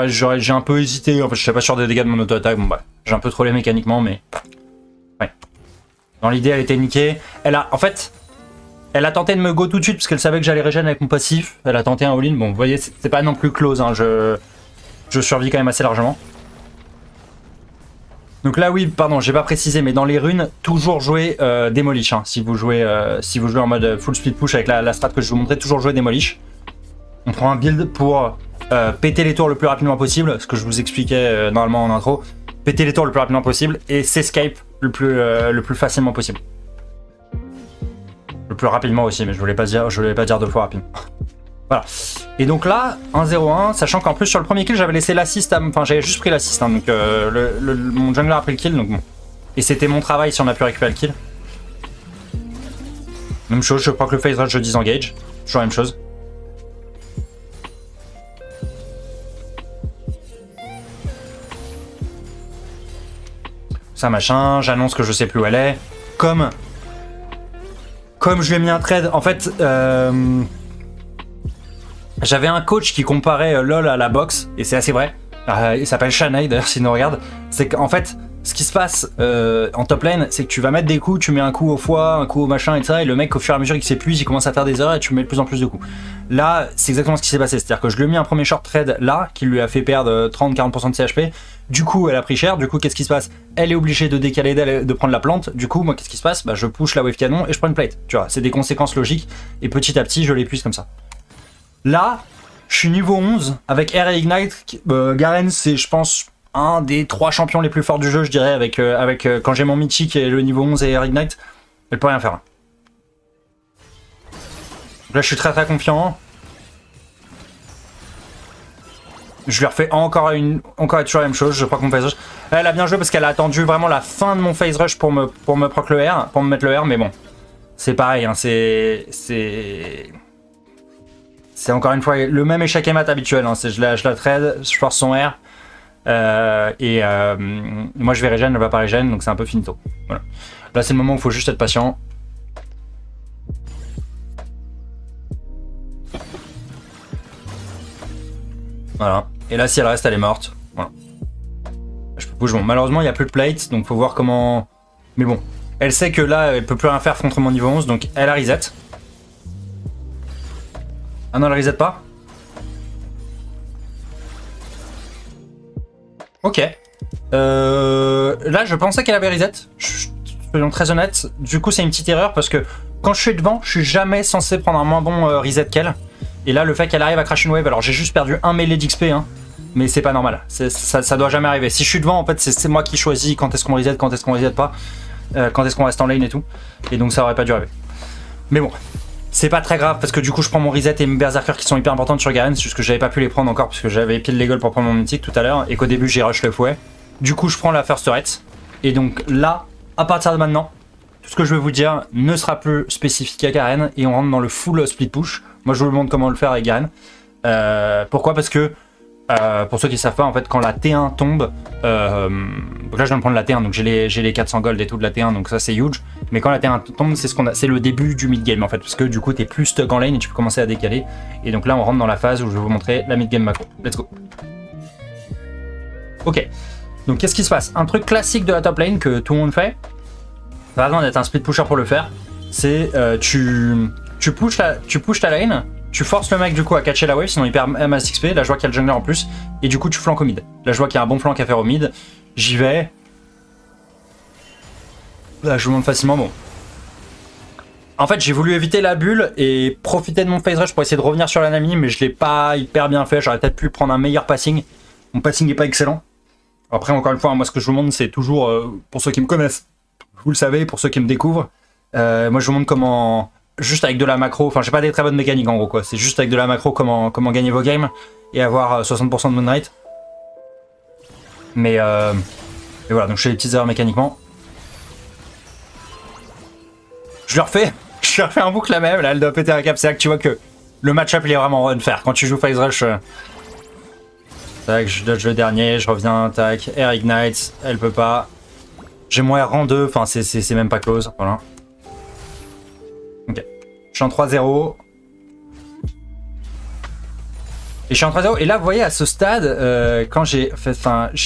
J'ai un peu hésité, en fait je suis pas sûr des dégâts de mon auto-attaque, bon bah j'ai un peu trollé mécaniquement mais... Ouais. Dans l'idée elle était niquée, elle a tenté de me go tout de suite parce qu'elle savait que j'allais régène avec mon passif, elle a tenté un all-in, bon vous voyez c'est pas non plus close, hein. Je survis quand même assez largement. Donc là oui, pardon j'ai pas précisé mais dans les runes, toujours jouer Demolish, hein, si vous jouez en mode full split push avec la strat que je vous montrais, toujours jouer Demolish. On prend un build pour... péter les tours le plus rapidement possible, ce que je vous expliquais normalement en intro, péter les tours le plus rapidement possible et s'escape le plus facilement possible. Le plus rapidement aussi, mais je voulais pas dire deux fois rapidement. Voilà. Et donc là, 1-0-1, sachant qu'en plus sur le premier kill, j'avais laissé l'assist, enfin j'avais juste pris l'assist, hein, donc mon jungler a pris le kill, donc bon. Et c'était mon travail si on a pu récupérer le kill. Même chose, je proc le Phase Rush, je disengage, toujours la même chose. Ça machin, j'annonce que je sais plus où elle est. Comme je lui ai mis un trade, en fait, j'avais un coach qui comparait LOL à la boxe, et c'est assez vrai. Il s'appelle Shanae d'ailleurs s'il nous regarde. C'est qu'en fait, ce qui se passe en top lane, c'est que tu vas mettre des coups, tu mets un coup au foie, un coup au machin, etc. Et le mec, au fur et à mesure qu'il s'épuise, il commence à faire des erreurs et tu mets de plus en plus de coups. Là, c'est exactement ce qui s'est passé. C'est-à-dire que je lui ai mis un premier short trade là, qui lui a fait perdre 30-40% de CHP. Du coup, elle a pris cher. Du coup, qu'est-ce qui se passe? Elle est obligée de décaler, de prendre la plante. Du coup, moi, qu'est-ce qui se passe? Bah, je push la wave canon et je prends une plate. Tu vois, c'est des conséquences logiques. Et petit à petit, je l'épuise comme ça. Là, je suis niveau 11 avec R et Ignite. Garen, c'est, je pense, un des 3 champions les plus forts du jeu, je dirais, avec quand j'ai mon mythique et le niveau 11 et R Ignite. Elle peut rien faire. Donc là, je suis très très confiant. Je lui refais encore et toujours la même chose, je proc mon Phase Rush. Elle a bien joué parce qu'elle a attendu vraiment la fin de mon Phase Rush pour me proc le R, pour me mettre le R, mais bon. C'est pareil, hein, c'est encore une fois le même échec et mat habituel, hein, je la trade, je force son R. Moi je vais régène, elle va pas régène, donc c'est un peu finito. Voilà. Là c'est le moment où il faut juste être patient. Voilà. Et là si elle reste, elle est morte. Voilà. Je peux bouger. Bon, malheureusement il n'y a plus de plate, donc faut voir comment... Mais bon, elle sait que là elle peut plus rien faire contre mon niveau 11, donc elle a reset. Ah non, elle reset pas. Ok. Là je pensais qu'elle avait reset. Soyons très honnêtes. Du coup c'est une petite erreur parce que quand je suis devant, je suis jamais censé prendre un moins bon reset qu'elle. Et là le fait qu'elle arrive à crash une wave, alors j'ai juste perdu un mêlé d'XP hein, mais c'est pas normal, ça doit jamais arriver. Si je suis devant en fait c'est moi qui choisis quand est-ce qu'on reset, quand est-ce qu'on reset pas, quand est-ce qu'on reste en lane et tout. Et donc ça aurait pas dû arriver. Mais bon, c'est pas très grave parce que du coup je prends mon reset et mes berserkers qui sont hyper importantes sur Garen, c'est juste que j'avais pas pu les prendre encore parce que j'avais pile les goals pour prendre mon mythique tout à l'heure et qu'au début j'ai rush le fouet. Du coup je prends la first turret. Et donc là, à partir de maintenant, tout ce que je vais vous dire ne sera plus spécifique à Garen et on rentre dans le full split push. Moi je vous montre comment le faire avec Garen. Pourquoi? Parce que pour ceux qui ne savent pas, en fait quand la T1 tombe, donc là je viens de prendre la T1 donc j'ai les 400 gold et tout de la T1 donc ça c'est huge. Mais quand la T1 tombe c'est le début du mid game en fait, parce que du coup tu es plus stuck en lane et tu peux commencer à décaler. Et donc là on rentre dans la phase où je vais vous montrer la mid game macro. Let's go. Ok, donc qu'est-ce qui se passe? Un truc classique de la top lane que tout le monde fait, pas besoin d'être un split pusher pour le faire, c'est tu pushes ta lane, tu forces le mec du coup à catcher la wave, sinon il perd mass XP. Là je vois qu'il y a le jungler en plus, et du coup tu flanques au mid. Là je vois qu'il y a un bon flank à faire au mid, j'y vais. Là je vous montre facilement, bon. En fait j'ai voulu éviter la bulle et profiter de mon phase rush pour essayer de revenir sur la Nami, mais je l'ai pas hyper bien fait, j'aurais peut-être pu prendre un meilleur passing. Mon passing n'est pas excellent. Après encore une fois, moi ce que je vous montre c'est toujours, pour ceux qui me connaissent, vous le savez, pour ceux qui me découvrent, moi je vous montre comment... Juste avec de la macro, enfin j'ai pas des très bonnes mécaniques en gros quoi, c'est juste avec de la macro comment gagner vos games et avoir 60% de win rate. Mais voilà, donc je fais des petites erreurs mécaniquement. Je leur fais un boucle la même, là elle doit péter un cap, c'est là que tu vois que le match-up il est vraiment unfair. Quand tu joues Phase Rush, tac, je dodge le dernier, je reviens, tac, air ignite, elle peut pas. J'ai mon R en 2, enfin c'est même pas close, voilà. Ok, je suis en 3-0. Et je suis en 3-0. Et là, vous voyez, à ce stade, quand j'ai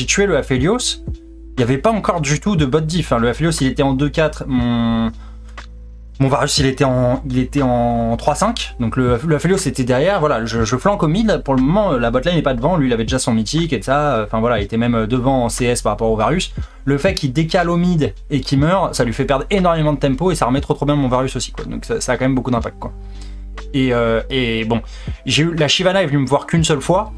tué le Aphelios, il n'y avait pas encore du tout de bot diff. Hein. Le Aphelios, il était en 2-4. Mon Varus, il était en 3-5. Donc le Aphelios était derrière. Voilà, je flanque au mid. Pour le moment, la botlane n'est pas devant. Lui, il avait déjà son mythique et ça. Enfin voilà, il était même devant en CS par rapport au Varus. Le fait qu'il décale au mid et qu'il meurt, ça lui fait perdre énormément de tempo et ça remet trop bien mon Varus aussi, quoi. Donc ça a quand même beaucoup d'impact, quoi. Et bon, la Shyvana est venue me voir qu'une seule fois.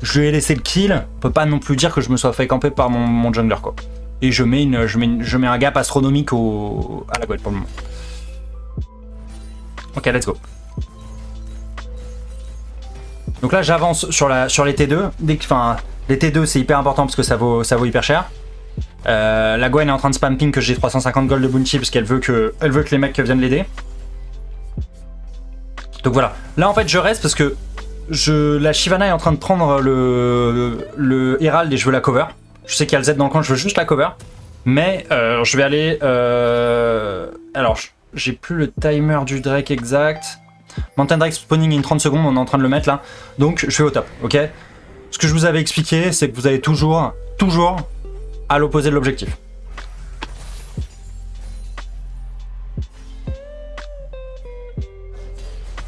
Je lui ai laissé le kill. On peut pas non plus dire que je me sois fait camper par mon jungler, quoi. Et je mets un gap astronomique à la Gwen pour le moment. Ok, let's go. Donc là j'avance sur les T2. Enfin, les T2 c'est hyper important parce que ça vaut hyper cher. La Gwen est en train de spam ping que j'ai 350 gold de bounty parce qu'elle veut que les mecs viennent l'aider. Donc voilà. Là en fait je reste parce que la Shyvana est en train de prendre le Herald et je veux la cover. Je sais qu'il y a le Z dans le camp, je veux juste la cover. Mais je vais aller... Alors... J'ai plus le timer du Drake exact. Mountain Drake spawning in 30 secondes, on est en train de le mettre là. Donc je suis au top, ok? Ce que je vous avais expliqué, c'est que vous allez toujours à l'opposé de l'objectif.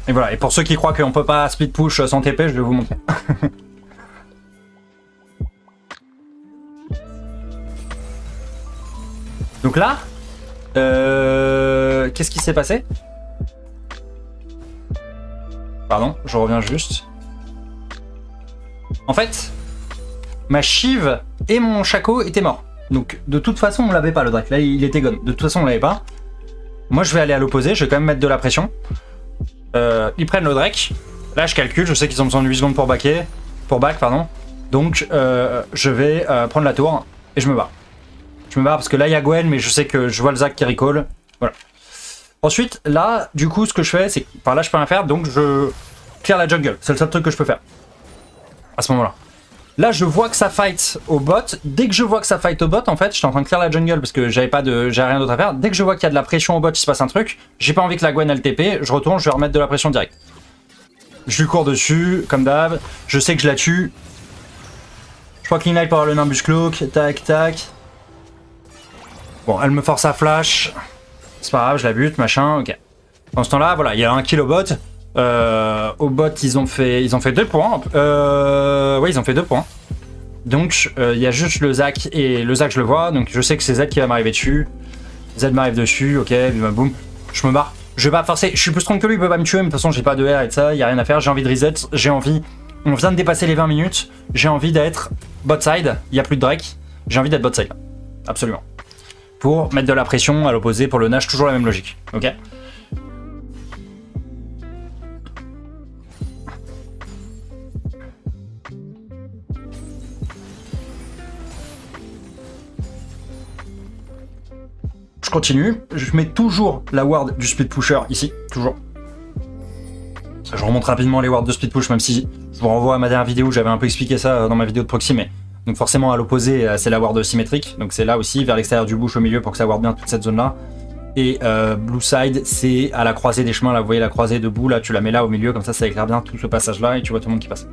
Et voilà, et pour ceux qui croient qu'on peut pas split push sans TP, je vais vous montrer. Donc là... Qu'est-ce qui s'est passé? Pardon, je reviens juste. En fait, ma Shiv et mon Shaco étaient morts. Donc, de toute façon, on l'avait pas le Drake. Là, il était gone. De toute façon, on l'avait pas. Moi, je vais aller à l'opposé. Je vais quand même mettre de la pression. Ils prennent le Drake. Là, je calcule. Je sais qu'ils ont besoin de 8 secondes pour backer. Pour back, pardon. Donc, je vais prendre la tour et je me bats. Je me barre parce que là il y a Gwen, mais je sais que je vois le Zac qui recall. Voilà. Ensuite, là, du coup, ce que je fais, c'est que par là je peux rien faire, donc je clear la jungle. C'est le seul truc que je peux faire à ce moment-là. Là, je vois que ça fight au bot. Dès que je vois que ça fight au bot, en fait, je suis en train de clear la jungle parce que j'avais rien d'autre à faire. Dès que je vois qu'il y a de la pression au bot, il se passe un truc. J'ai pas envie que la Gwen elle TP. Je retourne, je vais remettre de la pression direct. Je lui cours dessus, comme d'hab. Je sais que je la tue. Je crois que Lina peut avoir le Nimbus Cloak. Tac, tac. Bon, elle me force à flash. C'est pas grave, je la bute, machin. Ok. Dans ce temps-là, voilà, il y a un kill au bot. Au bot, ils ont fait 2 points. Ouais, ils ont fait 2 points. Donc, il y a juste le Zac. Et le Zac, je le vois. Donc, je sais que c'est Z qui va m'arriver dessus. Z m'arrive dessus. Ok, boum. Je me barre. Je vais pas forcer. Je suis plus strong que lui. Il peut pas me tuer. Mais de toute façon, j'ai pas de R et de ça. Il y a rien à faire. J'ai envie de reset. J'ai envie. On vient de dépasser les 20 minutes. J'ai envie d'être bot side. Il n'y a plus de Drake. J'ai envie d'être bot side. Absolument. Pour mettre de la pression à l'opposé pour le Nash. Toujours la même logique. Ok. Je continue, je mets toujours la ward du split pusher ici, toujours. Je remonte rapidement les wards de split push, même si je vous renvoie à ma dernière vidéo, j'avais un peu expliqué ça dans ma vidéo de proxy, mais donc forcément à l'opposé c'est la ward symétrique, donc c'est là aussi, vers l'extérieur du bush au milieu pour que ça ward bien toute cette zone là. Et blue side c'est à la croisée des chemins, là vous voyez la croisée debout, là tu la mets là au milieu, comme ça éclaire bien tout ce passage là et tu vois tout le monde qui passe.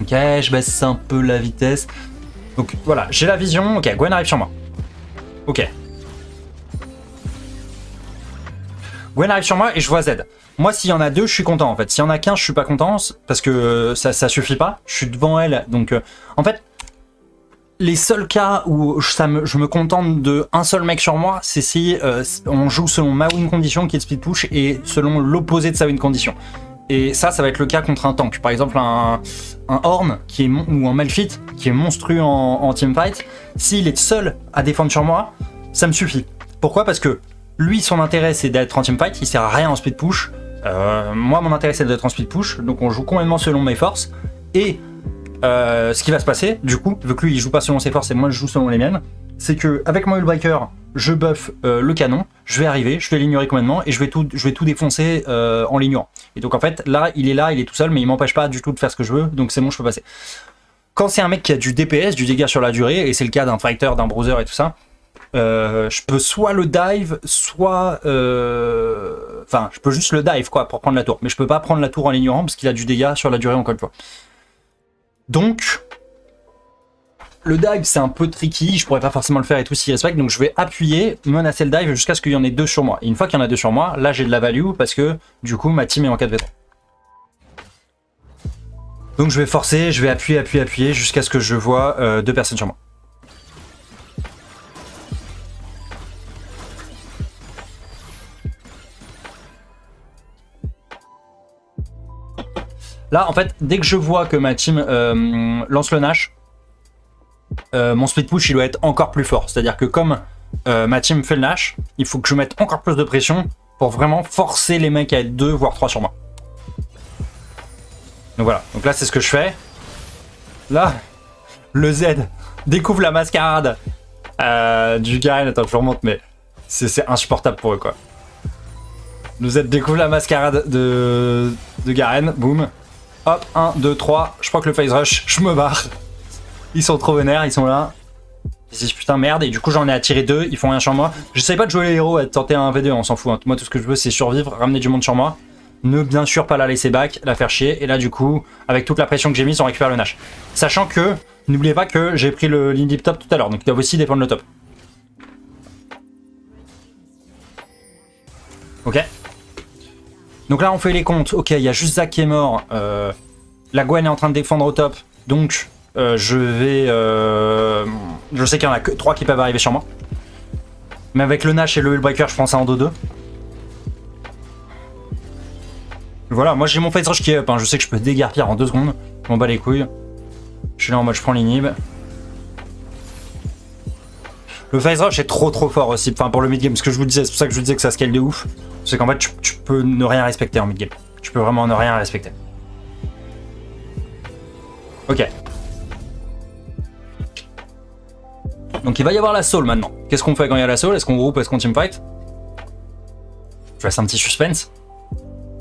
Ok, je baisse un peu la vitesse. Donc voilà, j'ai la vision. Ok, Gwen arrive sur moi. Ok. Gwen arrive sur moi et je vois Z. Moi, s'il y en a 2, je suis content en fait. S'il y en a qu'un, je suis pas content parce que ça suffit pas. Je suis devant elle. Donc en fait, les seuls cas où je me contente de un seul mec sur moi, c'est si on joue selon ma win condition qui est split push et selon l'opposé de sa win condition. Et ça va être le cas contre un tank. Par exemple, un Ornn ou un Malphite qui est monstrueux en teamfight. S'il est seul à défendre sur moi, ça me suffit. Pourquoi? Parce que lui, son intérêt, c'est d'être en teamfight. Il sert à rien en split push. Moi, mon intérêt, c'est d'être en split push. Donc, on joue complètement selon mes forces. Et ce qui va se passer, du coup, vu que lui, il joue pas selon ses forces et moi, je joue selon les miennes, c'est que avec mon Hullbreaker, je buff le canon, je vais arriver, je vais l'ignorer complètement et je vais tout défoncer en l'ignorant. Et donc en fait, là, il est tout seul, mais il m'empêche pas du tout de faire ce que je veux, donc c'est bon, je peux passer. Quand c'est un mec qui a du DPS, du dégât sur la durée, et c'est le cas d'un fighter, d'un bruiser et tout ça, je peux soit le dive, soit... Enfin, je peux juste le dive, quoi, pour prendre la tour. Mais je peux pas prendre la tour en l'ignorant, parce qu'il a du dégât sur la durée encore une fois. Donc... Le dive, c'est un peu tricky, je pourrais pas forcément le faire et tout s'il respecte, donc je vais appuyer, menacer le dive jusqu'à ce qu'il y en ait 2 sur moi. Et une fois qu'il y en a 2 sur moi, là j'ai de la value parce que du coup ma team est en 4v3. Donc je vais forcer, je vais appuyer jusqu'à ce que je vois 2 personnes sur moi. Là en fait, dès que je vois que ma team lance le Nash, mon split push il doit être encore plus fort, c'est à dire que comme ma team fait le Nash, il faut que je mette encore plus de pression pour vraiment forcer les mecs à être 2 voire 3 sur moi. Donc voilà, donc là c'est ce que je fais. Là, le Z découvre la mascarade du Garen. Attends, je remonte, mais c'est insupportable pour eux quoi. Le Z découvre la mascarade de Garen, boum. Hop, 1, 2, 3, je crois que le phase rush, je me barre. Ils sont trop vénères, ils sont là. Ils disent putain merde, et du coup j'en ai attiré 2, ils font rien sur moi. J'essaye pas de jouer les héros à tenter un V2, on s'en fout. Hein. Moi tout ce que je veux c'est survivre, ramener du monde sur moi. Ne bien sûr pas la laisser back, la faire chier. Et là du coup, avec toute la pression que j'ai mise, on récupère le Nash. Sachant que, n'oubliez pas que j'ai pris le lead deep top tout à l'heure, donc ils doivent aussi défendre le top. Ok. Donc là on fait les comptes, ok, il y a juste Zac qui est mort. La Gwen est en train de défendre au top, donc... je sais qu'il y en a que 3 qui peuvent arriver sur moi. Mais avec le Nash et le Hullbreaker, je prends ça en 2-2. Voilà, moi j'ai mon Phase Rush qui est up, hein. Je sais que je peux dégarpir en 2 secondes. Je m'en bats les couilles. Je suis là en mode je prends l'inhib. Le Phase Rush est trop fort aussi, enfin pour le mid-game, ce que je vous disais, c'est pour ça que je vous disais que ça scale de ouf. C'est qu'en fait tu peux ne rien respecter en mid-game. Tu peux vraiment ne rien respecter. Ok. Donc il va y avoir la soul maintenant. Qu'est-ce qu'on fait quand il y a la soul? Est-ce qu'on groupe? Est-ce qu'on teamfight? Je laisse un petit suspense.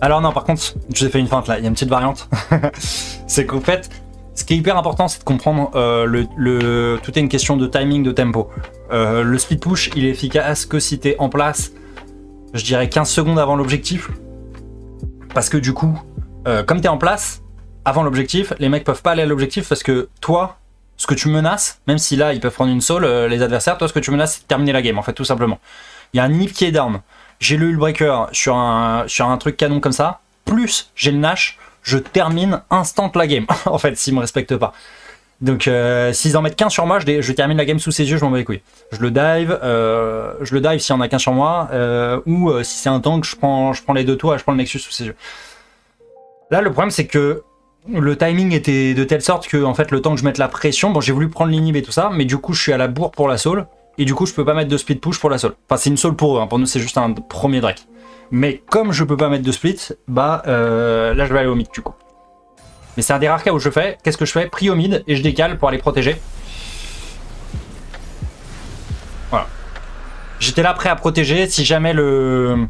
Alors non, par contre, je vous ai fait une feinte là, il y a une petite variante. C'est qu'en fait, ce qui est hyper important, c'est de comprendre tout est une question de timing, de tempo. Le split push, il est efficace que si tu es en place, je dirais 15 secondes avant l'objectif. Parce que du coup, comme tu es en place, avant l'objectif, les mecs peuvent pas aller à l'objectif parce que toi, ce que tu menaces, même si là, ils peuvent prendre une soul, les adversaires, toi, ce que tu menaces, c'est de terminer la game, en fait, tout simplement. Il y a un nip qui est down. J'ai le Hullbreaker sur un truc canon comme ça, plus j'ai le Nash, je termine instant la game, en fait, s'ils me respectent pas. Donc, s'ils en mettent 15 sur moi, je termine la game sous ses yeux, je m'en bats les couilles. Je le dive s'il y en a 15 sur moi, ou si c'est un tank, je prends les deux toits, je prends le Nexus sous ses yeux. Là, le problème, c'est que le timing était de telle sorte que, en fait, le temps que je mette la pression, bon, j'ai voulu prendre l'inhib et tout ça, mais du coup, je suis à la bourre pour la soul. Et du coup, je peux pas mettre de split push pour la soul. Enfin, c'est une soul pour eux. Hein. Pour nous, c'est juste un premier drake. Mais comme je peux pas mettre de split, bah là, je vais aller au mid du coup. Mais c'est un des rares cas où je fais. Qu'est-ce que je fais? Pris au mid et je décale pour aller protéger. Voilà. J'étais là prêt à protéger si jamais le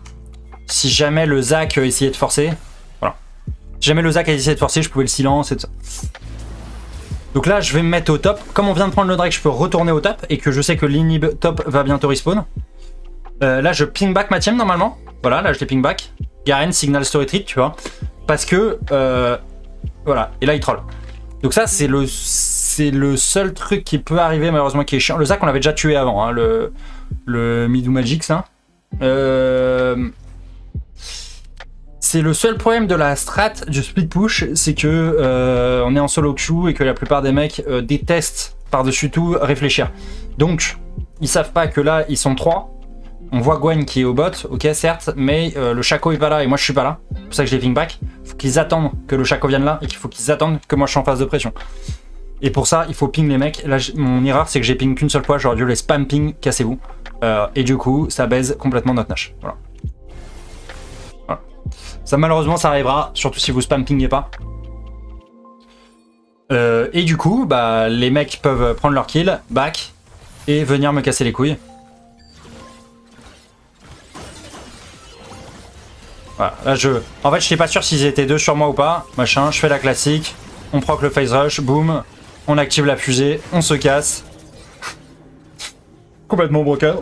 Zac essayait de forcer. Voilà. Si jamais le Zac essayait de forcer, je pouvais le silence et tout ça. Donc là, je vais me mettre au top. Comme on vient de prendre le drake, je peux retourner au top et que je sais que l'inhib top va bientôt respawn. Là, je ping back ma team normalement. Voilà, là, je les ping back. Garen, signal story treat, tu vois. Parce que... voilà, et là, il troll. Donc ça, c'est le seul truc qui peut arriver, malheureusement, qui est chiant. Le Zac, on l'avait déjà tué avant, hein, le Midou Magic, ça. C'est le seul problème de la strat du split push, c'est que on est en solo queue et que la plupart des mecs détestent par-dessus tout réfléchir. Donc, ils savent pas que là, ils sont 3. On voit Gwen qui est au bot, ok, certes, mais le Shaco est pas là et moi je suis pas là. C'est pour ça que je les ping back. Il faut qu'ils attendent que le Shaco vienne là et qu'il faut qu'ils attendent que moi je suis en phase de pression. Et pour ça, il faut ping les mecs. Là, mon erreur, c'est que j'ai ping qu'une seule fois, j'aurais dû les spam ping, cassez-vous. Et du coup, ça baise complètement notre Nash. Voilà. Ça, malheureusement, ça arrivera, surtout si vous spam-pinguez pas. Et du coup, bah, les mecs peuvent prendre leur kill, back, et venir me casser les couilles. Voilà, là, en fait, je n'étais pas sûr s'ils étaient deux sur moi ou pas. Machin, je fais la classique, on proc le phase rush, boum, on active la fusée, on se casse. Complètement broken.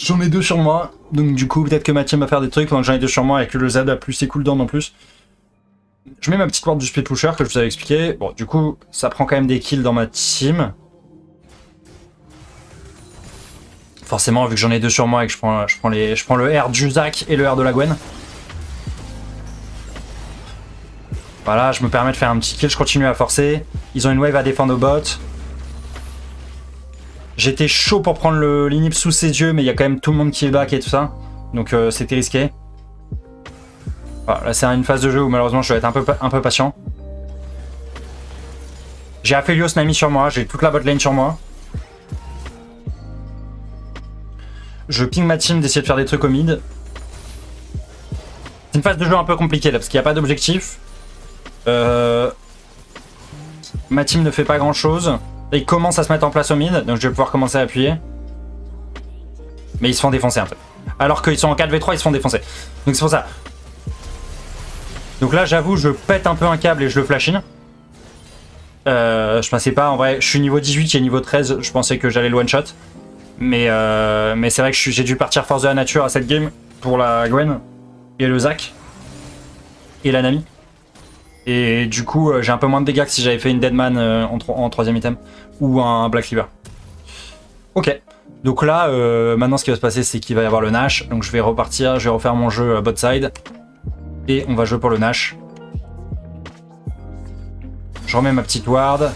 J'en ai deux sur moi, donc du coup, peut-être que ma team va faire des trucs pendant que j'en ai deux sur moi et que le Z a plus ses cooldowns en plus. Je mets ma petite corde du split pusher que je vous avais expliqué. Bon, du coup, ça prend quand même des kills dans ma team. Forcément, vu que j'en ai deux sur moi et que je prends le R du Zac et le R de la Gwen. Voilà, je me permets de faire un petit kill, je continue à forcer. Ils ont une wave à défendre au bot. J'étais chaud pour prendre l'inhib sous ses yeux, mais il y a quand même tout le monde qui est back et tout ça. Donc c'était risqué. Voilà, là c'est une phase de jeu où malheureusement je vais être un peu patient. J'ai Aphelios Nami sur moi, j'ai toute la bot lane sur moi. Je ping ma team d'essayer de faire des trucs au mid. C'est une phase de jeu un peu compliquée là, parce qu'il n'y a pas d'objectif. Ma team ne fait pas grand chose. Là, ils commencent à se mettre en place au mid, donc je vais pouvoir commencer à appuyer. Mais ils se font défoncer un peu. Alors qu'ils sont en 4v3, ils se font défoncer. Donc c'est pour ça. Donc là, j'avoue, je pète un peu un câble et je le flash in. Je pensais pas, en vrai, je suis niveau 18 et niveau 13, je pensais que j'allais le one shot. Mais c'est vrai que j'ai dû partir Force de la Nature à cette game pour la Gwen et le Zac et la Nami. Et du coup, j'ai un peu moins de dégâts que si j'avais fait une Deadman en troisième item ou un Black Cleaver. Ok, donc là, maintenant ce qui va se passer, c'est qu'il va y avoir le Nash. Donc je vais repartir, je vais refaire mon jeu bot side. Et on va jouer pour le Nash. Je remets ma petite ward.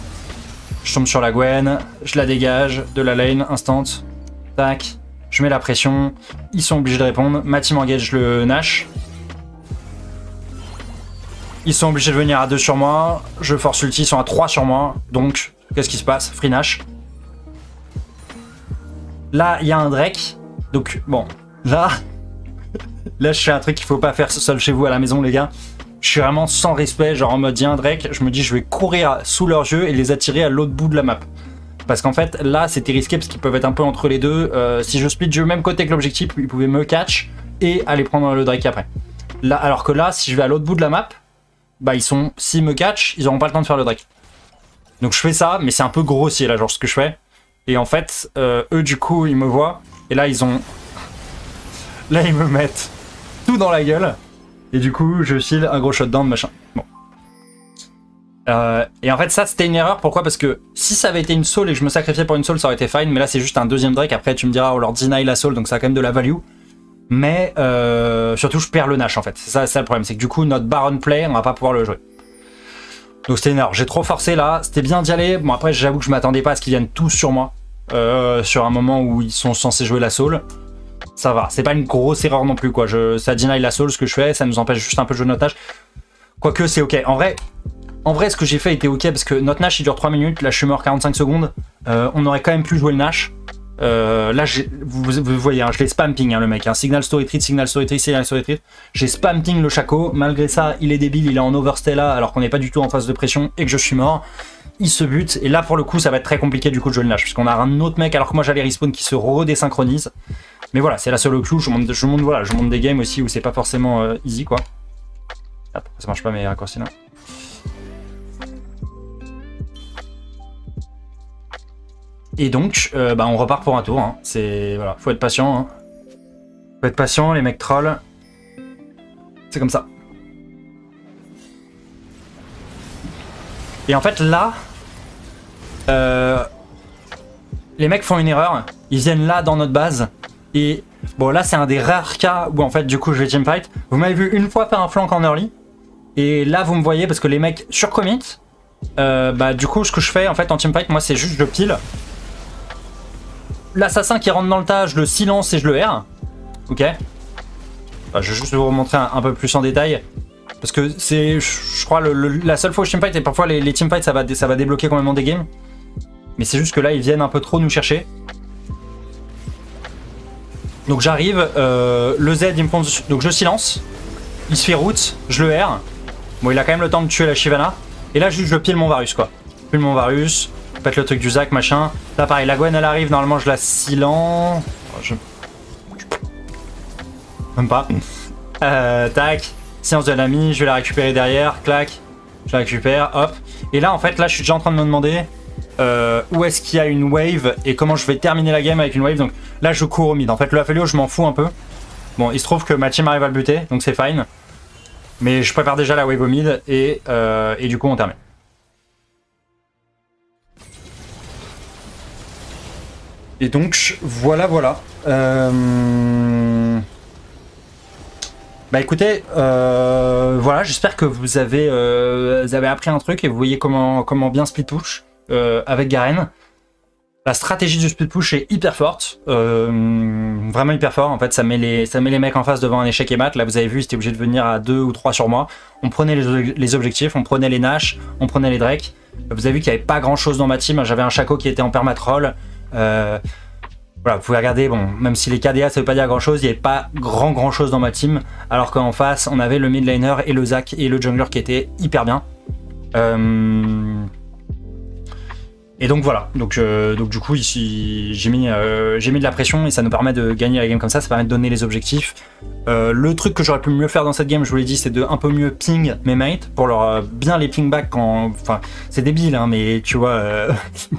Je tombe sur la Gwen, je la dégage de la lane, instant. Tac, je mets la pression. Ils sont obligés de répondre. Ma team engage le Nash. Ils sont obligés de venir à 2 sur moi, je force ulti, ils sont à 3 sur moi, donc qu'est-ce qui se passe? Free Nash. Là, il y a un Drake, donc bon, là je fais un truc qu'il faut pas faire seul chez vous à la maison les gars. Je suis vraiment sans respect, genre en mode il y a un Drake, je me dis je vais courir sous leurs yeux et les attirer à l'autre bout de la map. Parce qu'en fait, là c'était risqué parce qu'ils peuvent être un peu entre les deux, si je split du même côté que l'objectif, ils pouvaient me catch et aller prendre le Drake après. Là, alors que là, si je vais à l'autre bout de la map, bah ils sont, s'ils me catchent, ils n'auront pas le temps de faire le Drake. Donc je fais ça, mais c'est un peu grossier là, genre ce que je fais. Et en fait, eux du coup, ils me voient. Et là, ils ont... Là, ils me mettent tout dans la gueule. Et du coup, je file un gros shutdown, machin. Bon. Et en fait, ça, c'était une erreur. Pourquoi? Parce que si ça avait été une soul et que je me sacrifiais pour une soul, ça aurait été fine. Mais là, c'est juste un deuxième Drake. Après, tu me diras, on leur deny la soul, donc ça a quand même de la value. Mais surtout, je perds le Nash, en fait. C'est ça, le problème. C'est que du coup, notre Baron play, on va pas pouvoir le jouer. Donc c'était une erreur. J'ai trop forcé là. C'était bien d'y aller. Bon, après, j'avoue que je m'attendais pas à ce qu'ils viennent tous sur moi. Sur un moment où ils sont censés jouer la soul. Ça va, c'est pas une grosse erreur non plus quoi. Ça deny la soul ce que je fais, ça nous empêche juste un peu de jouer notre Nash. Quoique c'est ok. En vrai ce que j'ai fait était ok parce que notre Nash il dure 3 minutes, là je suis mort 45 secondes. On aurait quand même pu jouer le Nash. Là vous voyez, hein, je l'ai spam ping hein, le mec. Hein. Signal story treat, signal story treat, signal story treat. J'ai spam ping le Shaco, malgré ça il est débile, il est en overstay là alors qu'on n'est pas du tout en phase de pression et que je suis mort. Il se bute et là pour le coup ça va être très compliqué du coup de jouer le Nash parce qu'on a un autre mec alors que moi j'allais respawn qui se redésynchronise. Mais voilà, c'est la seule clou. Voilà, je monte des games aussi où c'est pas forcément easy quoi. Ah, ça marche pas mes raccourcis là. Et donc, bah, on repart pour un tour. Hein. C'est voilà, faut être patient. Hein. Faut être patient, les mecs troll. C'est comme ça. Et en fait là, les mecs font une erreur. Ils viennent là dans notre base. Et bon là c'est un des rares cas où en fait du coup je vais teamfight. Vous m'avez vu une fois faire un flank en early. Et là vous me voyez parce que les mecs surcommit. Bah du coup ce que je fais en fait en teamfight moi c'est juste je pile. L'assassin qui rentre dans le tas je le silence et je le erre. Ok. Bah, je vais juste vous remontrer un peu plus en détail. Parce que c'est je crois la seule fois où je teamfight et parfois les teamfights ça va débloquer complètement des games. Mais c'est juste que là ils viennent un peu trop nous chercher. Donc j'arrive, le Z il me prend, donc je silence, il se fait route, je le R. Bon il a quand même le temps de tuer la Shyvana. Et là je pile mon Varus quoi. Je pile mon Varus, je pète le truc du Zac machin. Là pareil, la Gwen elle arrive, normalement je la silence. Même pas. Tac, silence de Nami, je vais la récupérer derrière, clac, je la récupère, hop. Et là en fait là je suis déjà en train de me demander... où est-ce qu'il y a une wave et comment je vais terminer la game avec une wave. Donc là je cours au mid. En fait le Aphelios je m'en fous un peu. Bon il se trouve que ma team arrive à le buter donc c'est fine. Mais je prépare déjà la wave au mid et du coup on termine. Et donc voilà. Bah écoutez, voilà j'espère que vous avez appris un truc et vous voyez comment bien split push. Avec Garen. La stratégie du split push est hyper forte. Vraiment hyper fort. En fait, ça met les mecs en face devant un échec et mat. Là, vous avez vu, ils étaient obligés de venir à 2 ou 3 sur moi. On prenait les objectifs, on prenait les Nash, on prenait les Drake. Vous avez vu qu'il n'y avait pas grand chose dans ma team. J'avais un Shaco qui était en permatroll. Voilà, vous pouvez regarder, bon, même si les KDA ça veut pas dire grand chose, il n'y avait pas grand chose dans ma team. Alors qu'en face, on avait le mid laner et le Zac et le jungler qui étaient hyper bien. Et donc voilà, donc du coup ici j'ai mis de la pression et ça nous permet de gagner la game comme ça permet de donner les objectifs. Le truc que j'aurais pu mieux faire dans cette game, je vous l'ai dit, c'est de un peu mieux ping mes mates pour leur bien les ping back quand... Enfin, c'est débile hein, mais tu vois,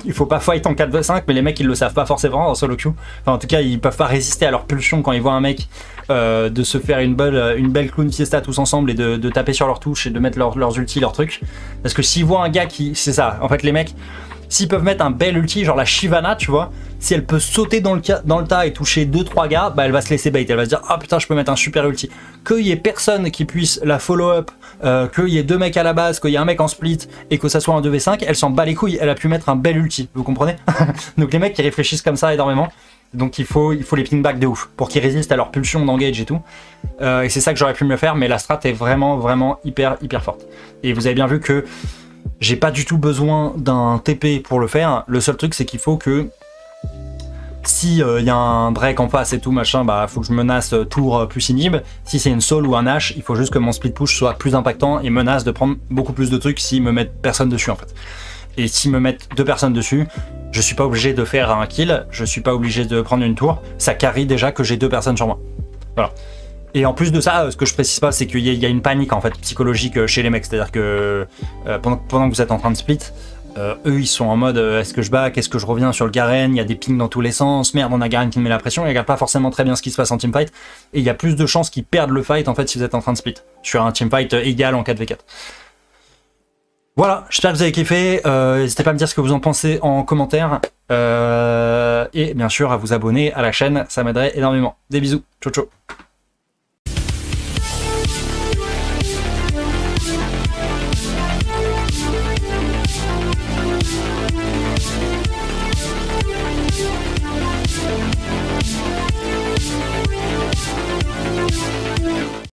il faut pas fight en 4v5 mais les mecs ils le savent pas forcément en solo queue. Enfin en tout cas ils peuvent pas résister à leur pulsion quand ils voient un mec de se faire une belle clown fiesta tous ensemble et de taper sur leur touche et de mettre leurs ultis, leurs trucs. Parce que s'ils voient un gars qui... C'est ça, en fait les mecs... S'ils peuvent mettre un bel ulti, genre la Shyvana, tu vois, si elle peut sauter dans le tas et toucher 2-3 gars, bah elle va se laisser bait. Elle va se dire, ah putain, je peux mettre un super ulti. Qu'il y ait personne qui puisse la follow-up, qu'il y ait 2 mecs à la base, qu'il y ait un mec en split et que ça soit un 2v5, elle s'en bat les couilles. Elle a pu mettre un bel ulti, vous comprenez? Donc les mecs, ils réfléchissent comme ça énormément. Donc il faut les ping-back de ouf pour qu'ils résistent à leur pulsion d'engage et tout. Et c'est ça que j'aurais pu mieux faire, mais la strat est vraiment hyper forte. Et vous avez bien vu que... J'ai pas du tout besoin d'un TP pour le faire. Le seul truc, c'est qu'il faut que si y a un Drake en face et tout machin, bah faut que je menace tour plus inhib. Si c'est une Soul ou un Nash, il faut juste que mon split push soit plus impactant et menace de prendre beaucoup plus de trucs s'ils me mettent personne dessus en fait. Et s'ils me mettent 2 personnes dessus, je suis pas obligé de faire un kill, je suis pas obligé de prendre une tour. Ça carry déjà que j'ai 2 personnes sur moi. Voilà. Et en plus de ça, ce que je précise pas, c'est qu'il y a une panique en fait psychologique chez les mecs. C'est-à-dire que pendant que vous êtes en train de split, eux ils sont en mode est-ce que je back, est-ce que je reviens sur le Garen, il y a des pings dans tous les sens, merde on a Garen qui me met la pression, ils regardent pas forcément très bien ce qui se passe en teamfight, et il y a plus de chances qu'ils perdent le fight en fait si vous êtes en train de split, sur un teamfight égal en 4v4. Voilà, j'espère que vous avez kiffé, n'hésitez pas à me dire ce que vous en pensez en commentaire, et bien sûr à vous abonner à la chaîne, ça m'aiderait énormément. Des bisous, ciao ciao.